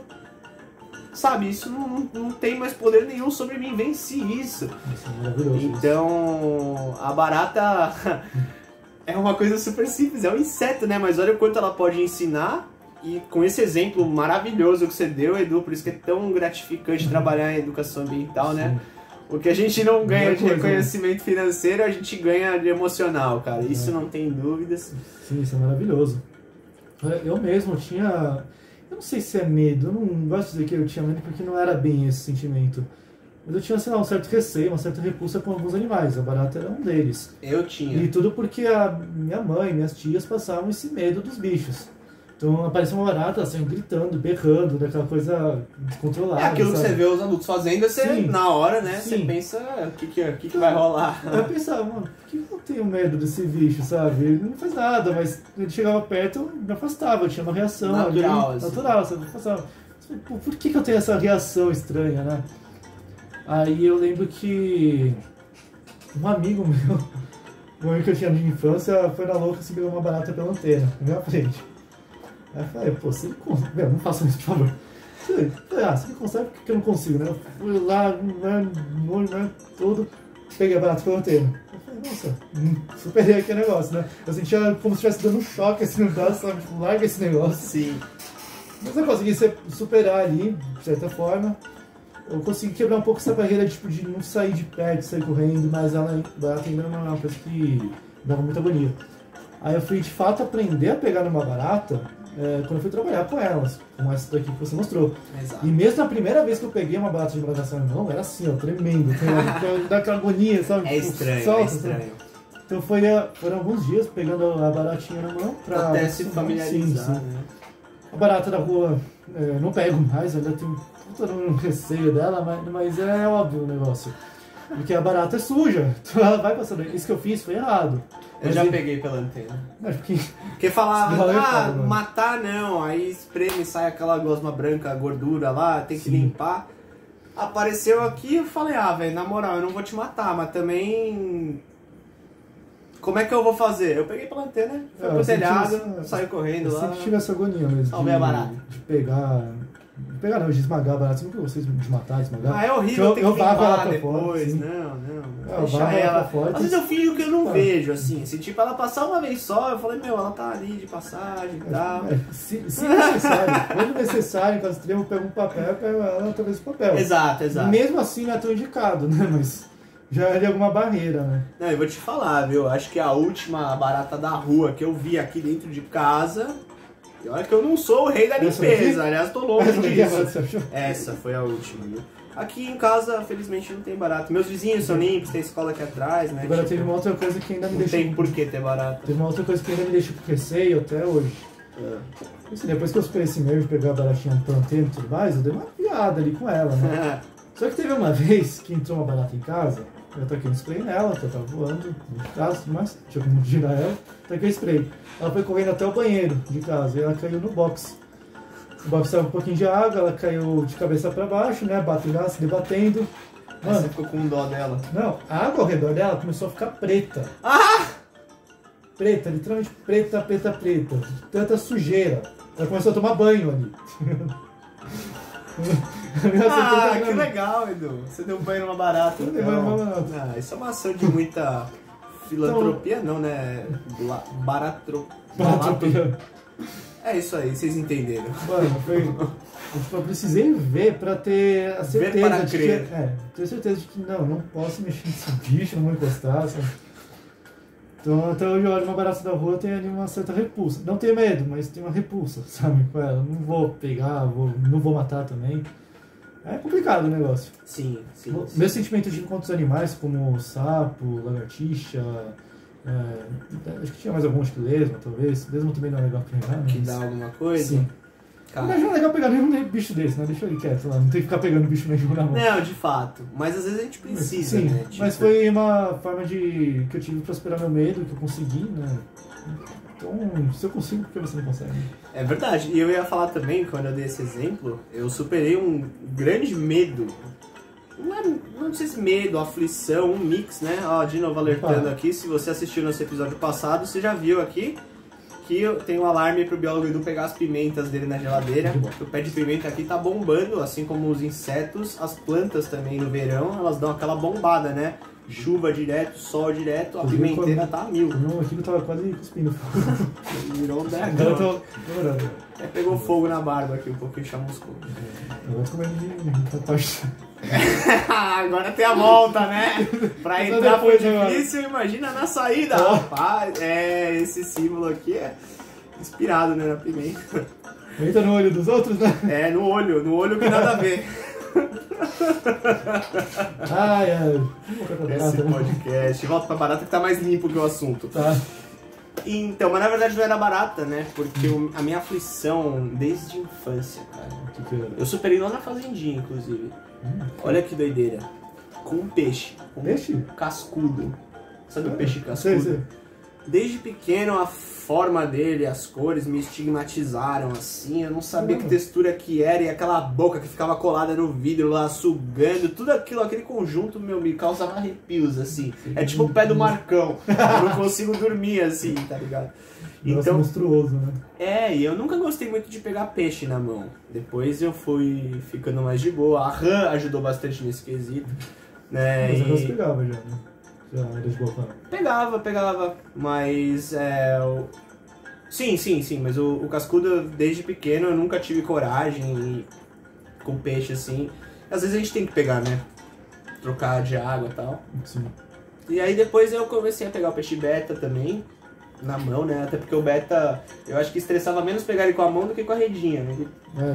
Sabe, isso não, não, não tem mais poder nenhum sobre mim, venci isso. Isso é maravilhoso. Então, a barata É uma coisa super simples, é um inseto, né? Mas olha o quanto ela pode ensinar. E com esse exemplo maravilhoso que você deu, Edu, por isso que é tão gratificante trabalhar em educação ambiental, sim, né? O que a gente não ganha Minha de coisa, reconhecimento né? financeiro, a gente ganha de emocional, cara. Isso é. não tem dúvidas. Sim, isso é maravilhoso. Eu mesmo tinha... Eu não sei se é medo, eu não gosto de dizer que eu tinha medo porque não era bem esse sentimento. Mas eu tinha, sei lá, um certo receio, uma certa repulsa com alguns animais. A barata era um deles. Eu tinha. E tudo porque a minha mãe, minhas tias passavam esse medo dos bichos. Então apareceu uma barata, assim, gritando, berrando, daquela coisa descontrolada. É aquilo, sabe? Que você vê os adultos fazendo, você, sim, na hora, né? Sim. Você pensa, o que, que, que, que vai rolar? Eu pensava, mano, por que eu não tenho medo desse bicho, sabe? Ele não faz nada, mas ele chegava perto, eu me afastava, eu tinha uma reação natural, ali, assim. natural sabe? Eu me afastava. Por que, que eu tenho essa reação estranha, né? Aí eu lembro que um amigo meu, um amigo que eu tinha de infância, foi na louca e se pegou uma barata pela antena, na minha frente. Aí eu falei, pô, você não consegue, não faça isso, por favor. Eu falei, ah, você não consegue, porque eu não consigo, né? Eu fui lá, no olho, né, todo, peguei a barata pela antena. Eu falei, nossa, superei aquele negócio, né? Eu sentia como se estivesse dando um choque, assim, no braço, sabe? Tipo, larga esse negócio. Sim. Mas eu consegui superar ali, de certa forma. Eu consegui quebrar um pouco essa barreira, tipo, de não sair de perto, sair correndo, mas ela ainda era uma coisa que dava muita agonia. Aí eu fui, de fato, aprender a pegar numa barata é, quando eu fui trabalhar com elas, como essa daqui que você mostrou. Exato. E mesmo na primeira vez que eu peguei uma barata de Madagascar, não, era assim, ó, tremendo, dá aquela agonia, sabe? É estranho, solta, é estranho. Sabe? Então foi, foram alguns dias pegando a baratinha na mão pra... Até se familiarizar, sim, sim. Né? A barata da rua, é, não pego mais, ainda tenho... todo mundo receio dela, mas, mas é óbvio o negócio. Porque a barata é suja, então ela vai passando. Isso que eu fiz foi errado. Eu mas já ele... peguei pela antena. Mas porque... porque falava, ah, errado, matar não, aí espreme, sai aquela gosma branca, a gordura lá, tem que, sim, limpar. Apareceu aqui, eu falei, ah, velho, na moral, eu não vou te matar, mas também... Como é que eu vou fazer? Eu peguei pela antena, foi é, pro telhado, essa... saí correndo eu lá. Eu sempre tive essa agonia mesmo. Salvei a barata. De pegar... Pegar não, de esmagar barato, sempre que vocês de matar, esmagar. Ah, é horrível, eu, tem que eu limpar ela depois, fora, não, não, não. Deixar ela. Fora, às vezes eu finjo que eu não tá. vejo, assim, se tipo, ela passar uma vez só, eu falei, meu, ela tá ali de passagem e é, tal. É, se, se necessário, quando necessário, caso extremo, eu pego um papel, eu pego ela, talvez o papel. Exato, exato. E mesmo assim não é tão indicado, né, mas já é de alguma barreira, né. Não, eu vou te falar, viu, acho que a última barata da rua que eu vi aqui dentro de casa... Olha que eu não sou o rei da limpeza, aliás, tô longe disso. Essa foi a última, viu? Aqui em casa, felizmente, não tem barata. Meus vizinhos são limpos, tem escola aqui atrás, né? Agora tipo, teve uma outra coisa que ainda me deixou... Não tem por que ter barata. Teve uma outra coisa que ainda me deixou com receio até hoje. É. Assim, depois que eu esperei esse meio de pegar a baratinha no planteiro e tudo mais, eu dei uma piada ali com ela, né? Só que teve uma vez que entrou uma barata em casa, eu taquei um spray nela, que eu tava voando de casa e tudo mais, tinha como girar ela, taquei o spray. Ela foi correndo até o banheiro de casa e ela caiu no box. O box tava um pouquinho de água, ela caiu de cabeça pra baixo, né, batendo, se debatendo. Mano, você ficou com dó dela? Não, a água ao redor dela começou a ficar preta. Ah! Preta, literalmente preta, preta, preta. Tanta sujeira. Ela começou a tomar banho ali. Ah, que legal, Edu. Você deu banho numa barata. Eu dei banho numa barata. Ah, isso é uma ação de muita filantropia, então... não, né? Baratro... Baratropia. É isso aí, vocês entenderam. Mano, foi... eu precisei ver pra ter a certeza. Ver para de crer. Que... É, ter certeza de que não, não posso mexer nesse bicho, não vou encostar, sabe? Então, até hoje eu olho uma barata da rua, tem ali uma certa repulsa. Não tenho medo, mas tem uma repulsa, sabe? Com ela. Não vou pegar, vou, não vou matar também. É complicado o negócio. Sim, sim. Meu sim. sentimento de encontros animais, como sapo, lagartixa, é, acho que tinha mais alguns que lesma, talvez. Lesma também não é legal pegar, mas... Que dá alguma coisa? Sim. Cara. Mas não é legal pegar nenhum bicho desse, né? Deixa ele quieto lá, não tem que ficar pegando bicho mesmo na mão. Não, de fato. Mas às vezes a gente precisa, sim, né? Tipo... Mas foi uma forma de que eu tive pra superar meu medo, que eu consegui, né? Então, se eu consigo, por que você não consegue? É verdade. E eu ia falar também, quando eu dei esse exemplo, eu superei um grande medo. Não, é, não sei se medo, aflição, um mix, né? Ó, de novo alertando Opa. aqui, se você assistiu nosso episódio passado, você já viu aqui. aqui eu tenho um alarme pro biólogo Edu pegar as pimentas dele na geladeira. O pé de pimenta aqui tá bombando, assim como os insetos, as plantas também no verão, elas dão aquela bombada, né? Chuva direto, sol direto, a pimenteira tá a mil. Não, aquilo tava quase cuspindo. Virou um dragão. Eu tô morando. É, pegou fogo na barba aqui um pouquinho, chamuscou. Agora tô comendo de... Agora tem a volta, né? Pra entrar foi difícil, imagina na saída. Oh. Rapaz, é, esse símbolo aqui é inspirado, né, na pimenta. Entra no olho dos outros, né? É, no olho, no olho que nada a ver. Ai, ai. Esse podcast. Volta pra barata que tá mais limpo que o assunto. Tá. Então, mas na verdade não era barata, né? Porque o, a minha aflição desde a infância, cara. Eu superei lá na fazendinha, inclusive. Hum, olha que doideira. Com um peixe. Com peixe? Cascudo. Sabe o é, peixe cascudo? Sei, sei. Desde pequeno a forma dele, as cores me estigmatizaram assim, eu não sabia que textura que era e aquela boca que ficava colada no vidro lá, sugando, tudo aquilo, aquele conjunto meu me causava arrepios assim, é tipo o pé do Marcão, eu não consigo dormir assim, tá ligado? Então, monstruoso, né? É, e eu nunca gostei muito de pegar peixe na mão, depois eu fui ficando mais de boa, a rã ajudou bastante nesse quesito, né? Mas eu não pegava já, né? Pegava, pegava, mas é... O... Sim, sim, sim, mas o, o cascudo desde pequeno eu nunca tive coragem e... com peixe assim. Às vezes a gente tem que pegar, né? Trocar de água e tal. Sim. E aí depois eu comecei a pegar o peixe beta também, na mão, né? Até porque o beta, eu acho que estressava menos pegar ele com a mão do que com a redinha, né?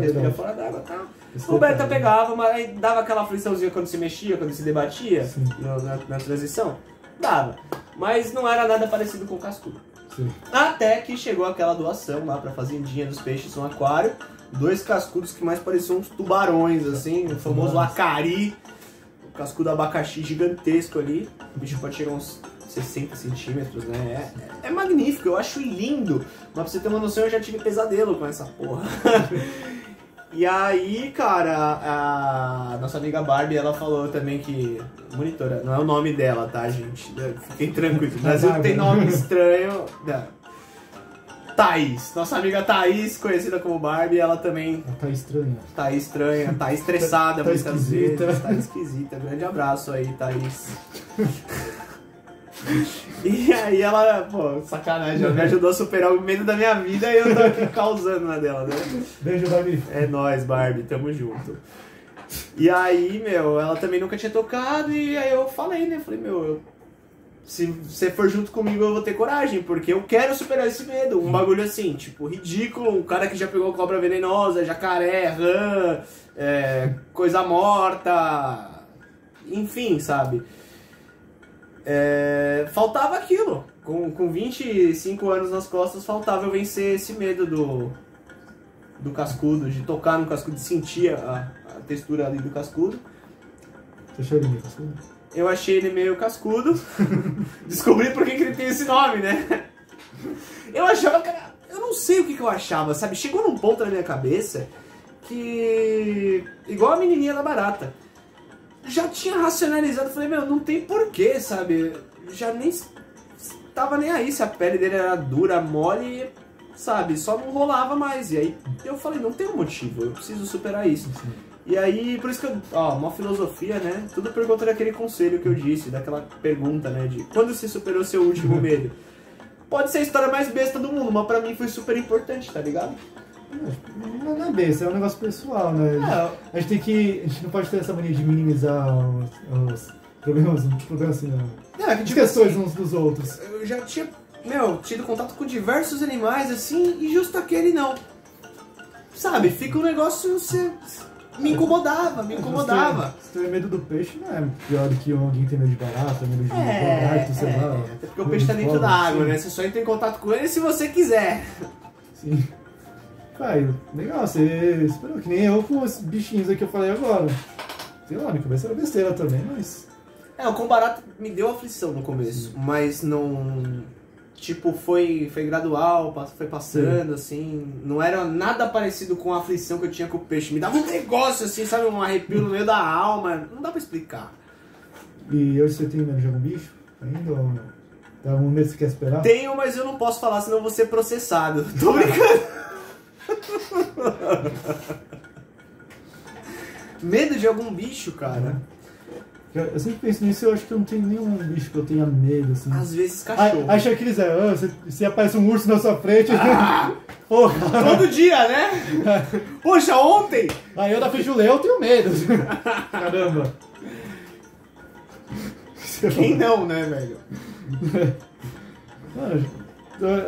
Ele ia fora d'água e tal. O beta pegava, mas aí dava aquela afliçãozinha quando se mexia, quando se debatia na, na, na transição. Dava, mas não era nada parecido com o cascudo. Sim. Até que chegou aquela doação lá pra fazendinha dos peixes, um aquário. Dois cascudos que mais pareciam uns tubarões, assim, o famoso acari. O cascudo abacaxi gigantesco ali. O bicho pode chegar uns sessenta centímetros, né? É, é magnífico, eu acho lindo. Mas pra você ter uma noção, eu já tive pesadelo com essa porra. E aí, cara, a nossa amiga Barbie, ela falou também que... Monitora, não é o nome dela, tá, gente? Fiquem tranquilos, no Brasil tem nome estranho. Não. Thaís, nossa amiga Thaís, conhecida como Barbie, ela também... Tá estranha. Tá estranha, tá estressada tá, muitas esquisita. vezes, tá esquisita. Grande abraço aí, Thaís. E aí ela, pô, sacanagem, ela me ajudou a superar o medo da minha vida e eu tô aqui causando na dela, né? Beijo, Barbie. É nóis, Barbie, tamo junto. E aí, meu, ela também nunca tinha tocado e aí eu falei, né? Falei, meu, eu, se você for junto comigo eu vou ter coragem, porque eu quero superar esse medo. Um bagulho assim, tipo, ridículo, um cara que já pegou cobra venenosa, jacaré, rã, é, coisa morta, enfim, sabe? É, faltava aquilo, com, com vinte e cinco anos nas costas, faltava eu vencer esse medo do, do cascudo, de tocar no cascudo, de sentir a, a textura ali do cascudo. Você achou ele meio cascudo? Eu achei ele meio cascudo, descobri por que ele tem esse nome, né? Eu achava, cara, eu não sei o que, que eu achava, sabe? Chegou num ponto na minha cabeça que, igual a menininha da barata, já tinha racionalizado, falei, meu, não tem porquê, sabe? Já nem tava nem aí se a pele dele era dura, mole, sabe? Só não rolava mais. E aí eu falei, não tem um motivo, eu preciso superar isso. Sim. E aí, por isso que eu, ó, uma filosofia, né? Tudo por conta daquele conselho que eu disse, daquela pergunta, né? De quando se superou seu último medo? Pode ser a história mais besta do mundo, mas pra mim foi super importante, tá ligado? Não é besta, é um negócio pessoal, né? É. A gente tem que... A gente não pode ter essa mania de minimizar os, os problemas, os problemas assim, né? Não, é que, tipo, as questões assim, uns dos outros. Eu já tinha, meu, tido contato com diversos animais, assim, e justo aquele não. Sabe, fica um negócio... Você... Me incomodava, me incomodava. Se tu tem medo do peixe, não é pior do que alguém tem medo de barata, medo de é, lagarto, sei é, lá. Até porque o peixe tá dentro da água, assim, né? Você só entra em contato com ele se você quiser. Sim. Pai, legal, você esperou, que nem eu com os bichinhos aí que eu falei agora. Sei lá, no começo era besteira também, mas... É, o com barata me deu aflição no começo, sim, mas não... Tipo, foi, foi gradual, foi passando, sim, assim... Não era nada parecido com a aflição que eu tinha com o peixe. Me dava um negócio assim, sabe? Um arrepio no meio da alma, não dá pra explicar. E hoje você tem medo de algum bicho ainda ou não? Tem algum medo que você quer esperar? Tenho, mas eu não posso falar, senão eu vou ser processado. Tô brincando. Medo de algum bicho, cara? Eu, eu sempre penso nisso, eu acho que eu não tenho nenhum bicho que eu tenha medo, assim. Às vezes cachorro. A, acho que eles é, ah, se, se aparece um urso na sua frente... Ah! Porra. Todo dia, né? Poxa, ontem! Aí eu da Fijulê, eu tenho medo. Caramba. Quem não, né, velho?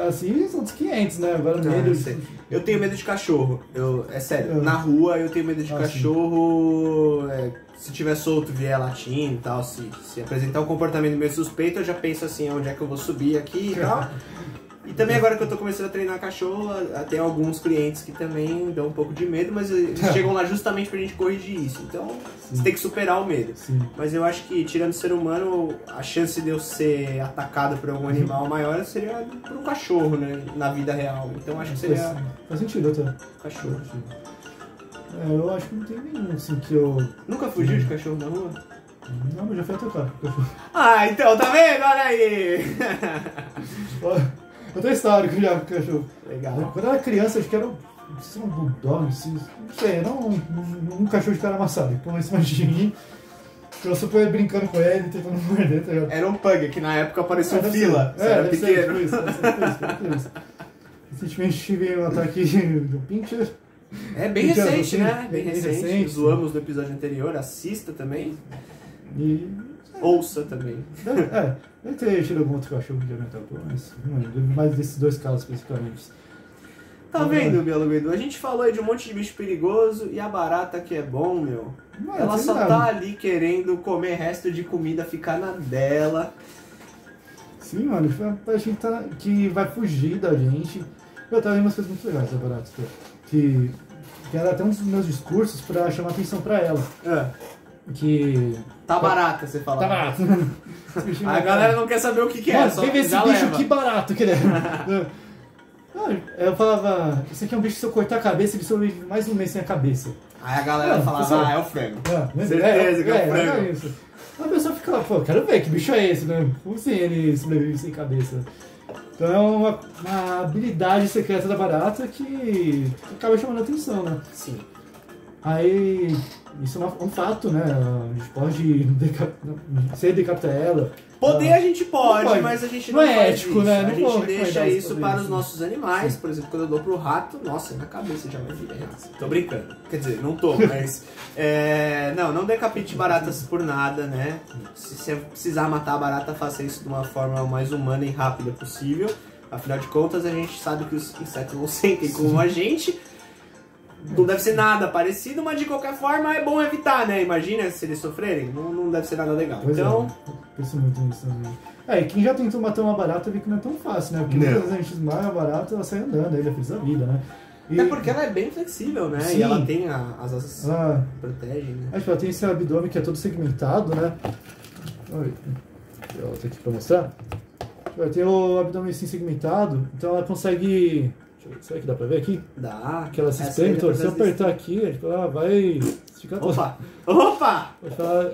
Assim, são dos quinhentos, né? Agora não, medo de... Eu tenho medo de cachorro. Eu, é sério, eu... na rua eu tenho medo de ah, cachorro... É, se tiver solto, vier latindo e tal, se, se apresentar um comportamento meio suspeito, eu já penso assim, onde é que eu vou subir aqui e tal. E também agora que eu tô começando a treinar cachorro, tem alguns clientes que também dão um pouco de medo, mas eles chegam lá justamente pra gente corrigir isso. Então, sim, você tem que superar o medo. Sim. Mas eu acho que, tirando o ser humano, a chance de eu ser atacado por algum animal maior seria por um cachorro, né? Na vida real. Então, acho que seria... Faz sentido, doutor. Cachorro. É, eu acho que não tem nenhum, assim, que eu... Nunca fugiu de cachorro na rua? Não, mas já fui atacar. Ah, então, tá vendo? Olha aí! Eu tenho histórico já com cachorro. Legal. Quando eu era criança, acho que era um, um bulldog, não sei, era um, um, um cachorro de cara amassado. Põe em cima de mim, eu só fui brincando com ele, tentando morder, tá ligado? Era um pug, que na época apareceu um fila, é, era pequeno. Ser, isso, isso, isso. Recentemente tive um ataque do Pincher. É bem Pincher, recente, assim, né? Bem, bem recente. recente. Zoamos no episódio anterior, assista também. E... Ouça também. É, deve ter tido algum outro cachorro que já me atacou, mas não é, mais desses dois casos especificamente. Tá vendo, Biólogo Edu? A gente falou aí de um monte de bicho perigoso e a barata que é bom, meu. Não, ela só nada. Tá ali querendo comer resto de comida, ficar na dela. Sim, mano, a gente tá, que vai fugir da gente. Eu tava vendo umas coisas muito legais da barata, que, que era até um dos meus discursos pra chamar atenção pra ela. É. Que... Tá barata, você fala. Tá barato. A galera não quer saber o que, que é. Mano, só quem vê esse bicho, leva. Que barato que ele é. Eu falava, isso aqui é um bicho que se eu cortar a cabeça, ele sobrevive mais um mês sem a cabeça. Aí a galera mano, falava, pessoa... ah, é o frango. É, certeza é, que é, é o frango. É isso. A pessoa ficava, pô, quero ver que bicho é esse, né? Como assim ele sobrevive sem cabeça? Então é uma, uma habilidade secreta da barata que acaba chamando a atenção, né? Sim. Aí, isso é um fato, né? A gente pode decap... ser decapitar ela. Poder ah, a gente pode, pode, mas a gente não, não é ético, isso, né? Não a gente pode, deixa isso para isso. Os nossos animais. Sim. Por exemplo, quando eu dou pro rato, nossa, minha cabeça já vai virar. Tô brincando. Quer dizer, não tô, mas... é... Não, não decapite baratas por nada, né? Se você precisar matar a barata, faça isso de uma forma mais humana e rápida possível. Afinal de contas, a gente sabe que os insetos não sentem como a gente. Não deve ser nada parecido, mas de qualquer forma é bom evitar, né? Imagina se eles sofrerem, não, não deve ser nada legal. Pois então... é, eu penso muito nisso também. É, e quem já tentou matar uma barata vê que não é tão fácil, né? Porque não. Muitas vezes a gente esmaga a barata, ela sai andando, aí já fez a vida, né? E... é porque ela é bem flexível, né? Sim. E ela tem a, as asas ah, que protegem, né? Acho que ela tem esse abdômen que é todo segmentado, né? Olha, eu vou ter aqui pra mostrar. Ela tem o abdômen assim segmentado, então ela consegue... Será que dá pra ver aqui? Dá. Que ela se espreme, então, se eu apertar aqui, ela vai esticar tudo. Opa! Opa!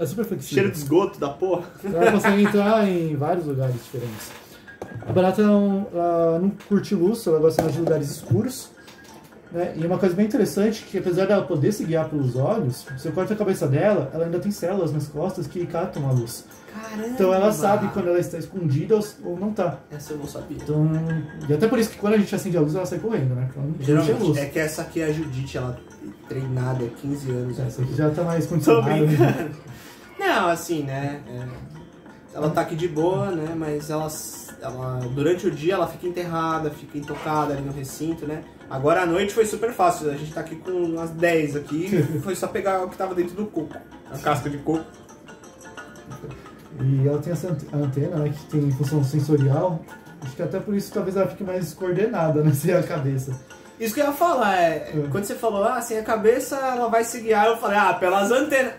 É super flexível. Cheiro de esgoto da porra. Ela consegue entrar em vários lugares diferentes. A barata não, ela não curte luz, ela gosta mais de lugares escuros. Né? E uma coisa bem interessante, que apesar dela poder se guiar pelos olhos, se eu corto a cabeça dela, ela ainda tem células nas costas que captam a luz. Caramba. Então ela sabe quando ela está escondida ou não está. Essa eu não sabia. Então, e até por isso que quando a gente acende a luz, ela sai correndo, né? Ela não geralmente luz. É que essa aqui é a Judite, ela treinada há quinze anos. Essa aqui já está mais condicionada. Né? Não, assim, né? É, ela tá aqui de boa, né? Mas ela, ela, durante o dia ela fica enterrada, fica intocada ali no recinto, né? Agora à noite foi super fácil, a gente tá aqui com umas dez aqui, foi só pegar o que tava dentro do coco, a casca de coco. E ela tem essa antena, né, que tem função sensorial, acho que até por isso talvez ela fique mais coordenada, né, sem a cabeça. Isso que eu ia falar, é, é. Quando você falou, ah, sem a cabeça ela vai se guiar, eu falei, ah, pelas antenas.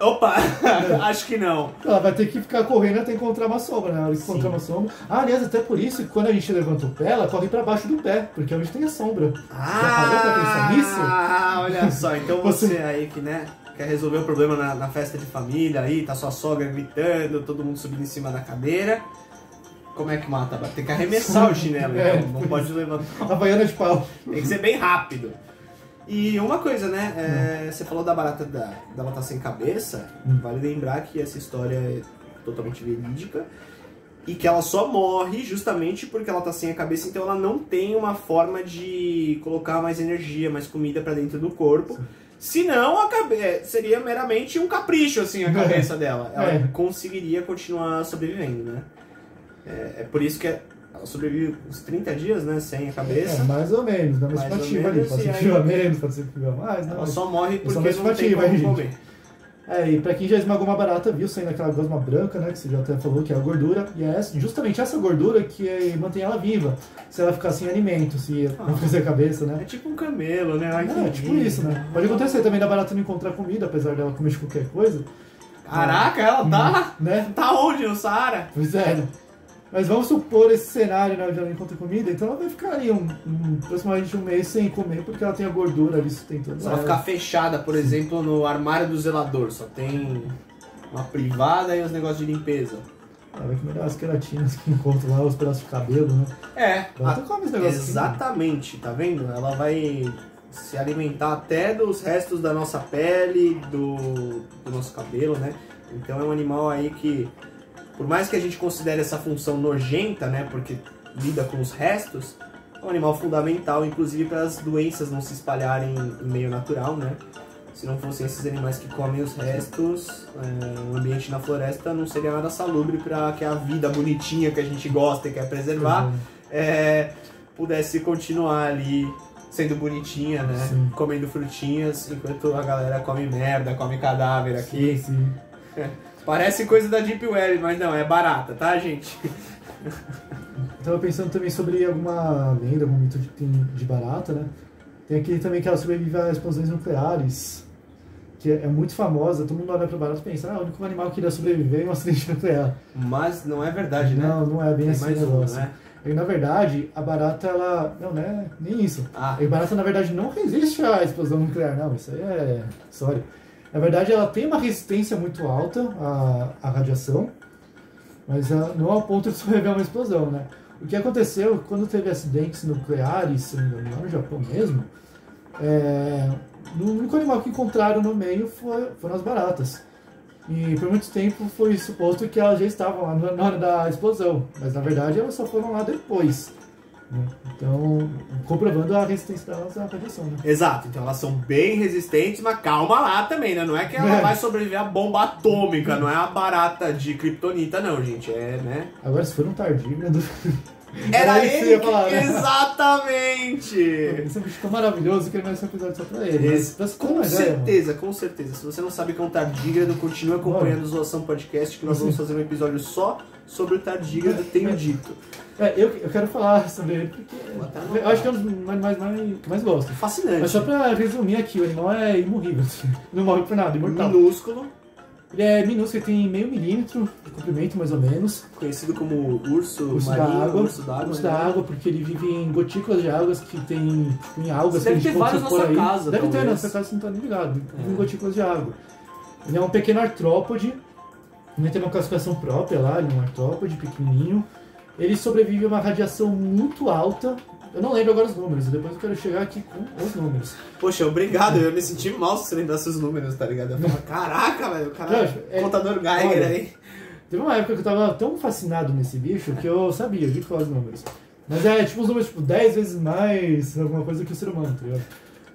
Opa, é. Acho que não. Ela vai ter que ficar correndo até encontrar uma sombra, né? Ela encontrar uma sombra. Ah, aliás, até por isso que quando a gente levanta o pé, ela corre pra baixo do pé, porque onde tem a sombra. Ah, já parou pra pensar nisso? Ah, olha só, então você, você aí que, né, quer resolver o problema na, na festa de família aí, tá sua sogra gritando, todo mundo subindo em cima da cadeira. Como é que mata? Tem que arremessar o chinelo, é, então. Não pode levantar. Havaiana de pau. Tem que ser bem rápido. E uma coisa, né? É, você falou da barata da, da batata sem cabeça. Vale lembrar que essa história é totalmente verídica. E que ela só morre justamente porque ela tá sem a cabeça, então ela não tem uma forma de colocar mais energia, mais comida pra dentro do corpo. Sim. Senão, a cabeça seria meramente um capricho, assim, a cabeça é. dela. Ela é. conseguiria continuar sobrevivendo, né? É, é por isso que ela sobrevive uns trinta dias, né? Sem a cabeça. É, mais ou menos, dá uma estimativa ali. Pode ser que viva menos, pode ser que viva mais. Não, ela mas... só morre porque só não tem como comer. É, e pra quem já esmagou uma barata, viu, saindo aquela gosma branca, né, que você já até falou que é a gordura, e é justamente essa gordura que é, mantém ela viva, se ela ficar sem alimento, se ah, não fazer a cabeça, né. É tipo um camelo, né. Ai, é, é tipo isso, né. Pode acontecer também da barata não encontrar comida, apesar dela comer de qualquer coisa. Caraca, ela tá, né? Tá onde, no Saara? Pois é, né? Mas vamos supor esse cenário, né, onde ela encontra comida, então ela vai ficar ali um, um, aproximadamente um mês sem comer, porque ela tem a gordura ali sustentando. Ela vai ficar fechada, por exemplo, no armário do zelador, só tem uma privada e os negócios de limpeza. Ela vai comer as queratinas que encontra lá, os pedaços de cabelo, né? É, ela a... come os negócios exatamente, assim, né? Tá vendo? Ela vai se alimentar até dos restos da nossa pele, do, do nosso cabelo, né? Então é um animal aí que... Por mais que a gente considere essa função nojenta, né, porque lida com os restos, é um animal fundamental, inclusive para as doenças não se espalharem em meio natural, né? Se não fossem esses animais que comem os restos, é, o ambiente na floresta não seria nada salubre para que a vida bonitinha que a gente gosta e quer preservar, uhum, é, pudesse continuar ali sendo bonitinha, né? Sim. Comendo frutinhas, enquanto a galera come merda, come cadáver aqui. Sim, sim. Parece coisa da Deep Web, mas não, é barata, tá, gente? Tava pensando também sobre alguma lenda, algum mito de, de barata, né? Tem aquele também que ela sobrevive a explosões nucleares, que é, é muito famosa, todo mundo olha pra barata e pensa, ah, o único animal que iria sobreviver é um acidente nuclear. Mas não é verdade, né? Não, não é bem assim o negócio. Um, né? E, na verdade, a barata, ela... Não, né? Nem isso. Ah. A barata, na verdade, não resiste à explosão nuclear, não. Isso aí é... Sorry. Na verdade, ela tem uma resistência muito alta à, à radiação, mas ela não ao ponto de sobreviver a uma explosão, né? O que aconteceu, quando teve acidentes nucleares, se não me engano, lá no Japão mesmo, é, o único animal que encontraram no meio foi, foram as baratas. E por muito tempo foi suposto que elas já estavam lá na hora da explosão, mas na verdade elas só foram lá depois. Então, comprovando a resistência delas à radiação, né? Exato, então elas são bem resistentes, mas calma lá também, né? Não é que ela é. vai sobreviver à bomba atômica, não é a barata de kriptonita, não, gente. É, né? Agora, se for um tardígrado... Era ele falar, que... né? Exatamente! Esse bicho ficou maravilhoso, queria mais um episódio só pra ele. Esse... Mas, com com certeza, ideia, com certeza. Se você não sabe o que é um tardígrado, continue acompanhando o Zoação Podcast, que nós vamos fazer um episódio só sobre o tardígrado, tenho dito. É, eu, eu quero falar sobre ele porque eu acho que é um dos animais que mais gosto. Fascinante. Mas só pra resumir aqui, o animal é imorrível, assim. Não morre por nada, imortal. Minúsculo. Ele é minúsculo, ele tem meio milímetro de comprimento, mais ou menos. Conhecido como urso, urso marinho, da água, urso d'água. Urso né? da água, porque ele vive em gotículas de águas que tem em algas. Deve que a gente ter vários na sua aí. casa, Deve talvez. ter, na sua casa, você não tá nem ligado. É. Vive em gotículas de água. Ele é um pequeno artrópode, ele tem uma classificação própria lá, ele é um artrópode pequenininho. Ele sobrevive a uma radiação muito alta. Eu não lembro agora os números, depois eu quero chegar aqui com os números. Poxa, obrigado, eu ia me sentir mal se você lembrasse os números, tá ligado? Eu falava, caraca, velho, caralho, é, contador Geiger olha, aí. Teve uma época que eu tava tão fascinado nesse bicho que eu sabia, eu vi quais os números. Mas é tipo os números, tipo, dez vezes mais alguma coisa que o ser humano, tá ligado?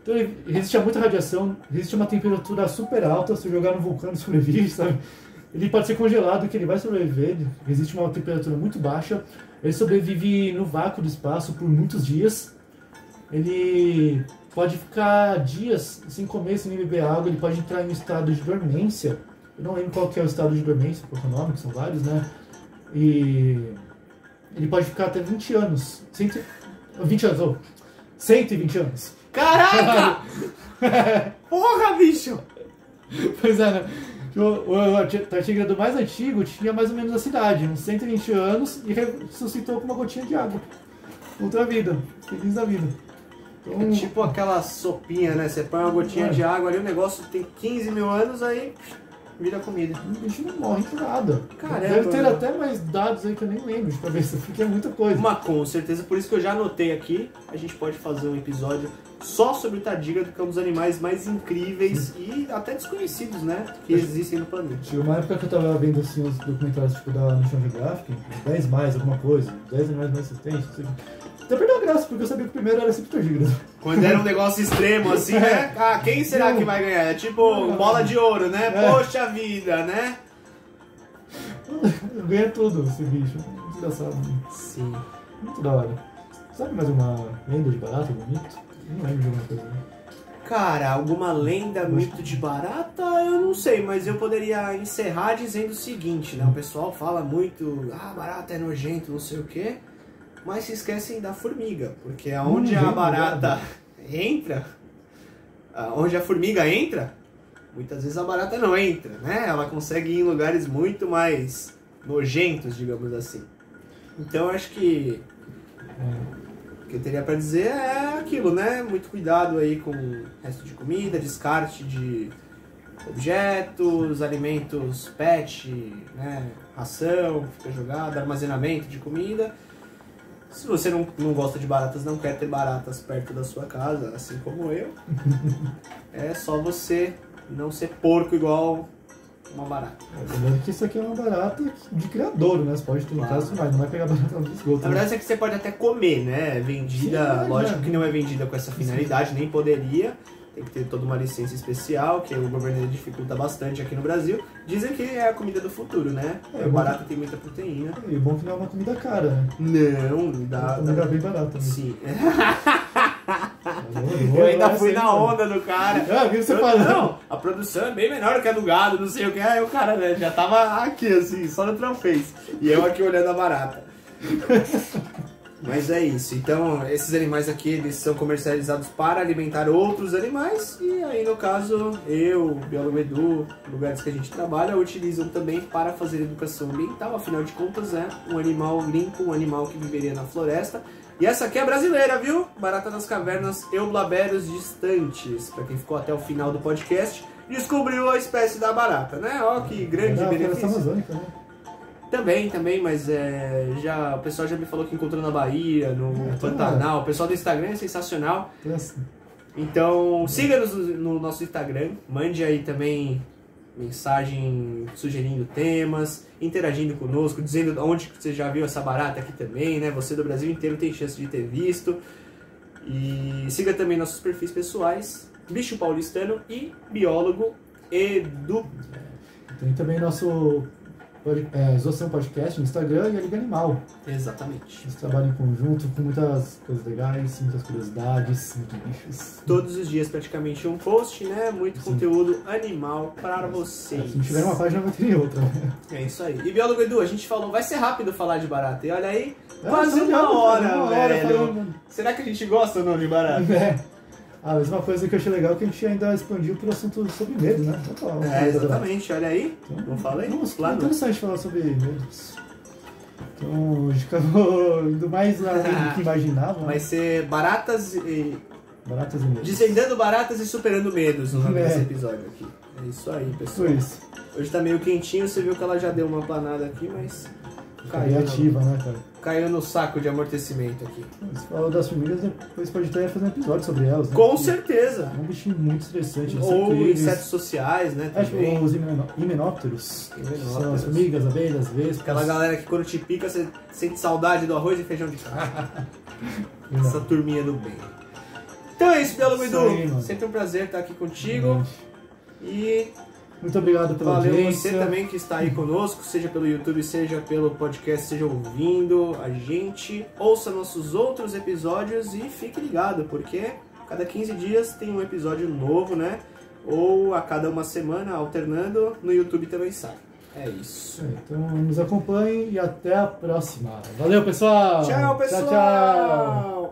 Então ele resiste a muita radiação, resiste a uma temperatura super alta, se jogar no vulcão sobrevive, sabe? Ele pode ser congelado, que ele vai sobreviver, existe uma temperatura muito baixa. Ele sobrevive no vácuo do espaço por muitos dias. Ele pode ficar dias sem comer, sem beber água, ele pode entrar em um estado de dormência. Eu não lembro qual que é o estado de dormência, qual que é o nome, que são vários, né? E ele pode ficar até vinte anos. cento... vinte anos, ou... cento e vinte anos. Caraca! Porra, bicho! Pois é, né? O tardígrado mais antigo tinha mais ou menos a cidade, uns cento e vinte anos, e ressuscitou com uma gotinha de água. Outra vida, feliz da vida. Então, é tipo aquela sopinha, né? Você põe uma gotinha é. de água ali, o negócio tem quinze mil anos, aí vira comida. O bicho não morre por nada. Caramba. Deve ter até mais dados aí que eu nem lembro, talvez, porque é muita coisa. Mas com certeza, por isso que eu já anotei aqui, a gente pode fazer um episódio só sobre o tardígrado, que é um dos animais mais incríveis e até desconhecidos, né? Que existem no planeta. Tinha uma época que eu tava vendo assim os documentários tipo da National Geographic, dez mais alguma coisa, dez animais mais resistentes, não sei o que. Até perdeu a graça, porque eu sabia que o primeiro era sempre tardígrado. Quando era um negócio extremo, assim, né? Ah, quem será que vai ganhar? É tipo bola de ouro, né? Poxa vida, né? Ganha tudo esse bicho. Desgraçado. Sim. Muito da hora. Sabe mais uma lenda de barata, bonito? Não lembro de alguma coisa, né? Cara, alguma lenda, mito de barata, eu não sei, mas eu poderia encerrar dizendo o seguinte, né? O pessoal fala muito, ah, barata é nojento, não sei o quê. Mas se esquecem da formiga, porque aonde hum, a barata verdade. entra, onde a formiga entra, muitas vezes a barata não entra, né? Ela consegue ir em lugares muito mais nojentos, digamos assim. Então eu acho que o que eu teria para dizer é aquilo, né? Muito cuidado aí com o resto de comida, descarte de objetos, alimentos pet, né? Ração, fica jogada, armazenamento de comida. Se você não, não gosta de baratas, não quer ter baratas perto da sua casa, assim como eu, é só você não ser porco igual uma barata. Lembrando é, que isso aqui é uma barata de criadouro, né? Você pode ter em casa, mas não vai pegar barata no esgoto. A verdade né? é que você pode até comer, né? Vendida, sim, lógico né? que não é vendida com essa finalidade, sim, nem poderia. Tem que ter toda uma licença especial, que o governo dificulta bastante aqui no Brasil. Dizem que é a comida do futuro, né? É, é barata, que tem muita proteína. É, e bom que não é uma comida cara, né? Não, dá... Comida dá... bem barata. Né? Sim. eu, eu ainda fui na onda do cara. Ah, viu você falando? Não, a produção é bem menor que a do gado, não sei o que. Aí o cara, né, já tava aqui, assim, só no tramfês. E eu aqui olhando a barata. Mas é isso, então esses animais aqui eles são comercializados para alimentar outros animais e aí no caso eu, o Biólogo Edu, lugares que a gente trabalha, utilizam também para fazer educação ambiental, afinal de contas é um animal limpo, um animal que viveria na floresta. E essa aqui é brasileira, viu? Barata das cavernas Eublaberus Distantes, para quem ficou até o final do podcast, descobriu a espécie da barata, né? Ó que grande é, benefício. Também, também, mas é, já, o pessoal já me falou que encontrou na Bahia, no é, Pantanal. O pessoal do Instagram é sensacional. Então, siga-nos no nosso Instagram. Mande aí também mensagem sugerindo temas, interagindo conosco, dizendo onde você já viu essa barata aqui também, né? Você do Brasil inteiro tem chance de ter visto. E siga também nossos perfis pessoais, Bicho Paulistano e Biólogo Edu. Tem também nosso... É, Zoação Podcast no Instagram e a Liga Animal. Exatamente. Eles trabalham em conjunto com muitas coisas legais, muitas curiosidades, muitos bichos. Todos os dias praticamente um post, né? Muito Sim. conteúdo animal para vocês. É, se não tiver uma página, vai ter outra. É isso aí. E Biólogo Edu, a gente falou, vai ser rápido falar de barata. E olha aí, é, quase uma, rápido, hora, uma hora, velho. Falando... Será que a gente gosta ou não de barata? É. A mesma coisa que eu achei legal é que a gente ainda expandiu para o assunto sobre medo, né? Total, é, exatamente, olha aí. Então, não falei? Vamos lá. É interessante falar sobre medos. Então, a gente acabou indo mais além do que imaginava. Vai ser baratas e... Baratas e medos. Desvendando baratas e superando medos no nome é. desse episódio aqui. É isso aí, pessoal. Foi isso. Hoje tá meio quentinho, você viu que ela já deu uma panada aqui, mas... Caiu, ativa, né, cara? Caiu no saco de amortecimento aqui. Você falou das formigas, depois pode até fazer um episódio sobre elas, né? Com Porque certeza! É um bichinho muito estressante. Ou insetos sociais, né? Acho que os imenópteros. São as formigas, abelhas, vespas. Aquela galera que quando te pica, você sente saudade do arroz e feijão de casa. Essa turminha do bem. Então é isso, Biólogo Edu. Sempre um prazer estar aqui contigo. E... Muito obrigado pela Valeu audiência. Você também que está aí conosco, seja pelo YouTube, seja pelo podcast, seja ouvindo a gente. Ouça nossos outros episódios e fique ligado, porque a cada quinze dias tem um episódio novo, né? Ou a cada uma semana, alternando, no YouTube também sai. É isso. É, então nos acompanhem e até a próxima. Valeu, pessoal! Tchau, pessoal! Tchau, tchau.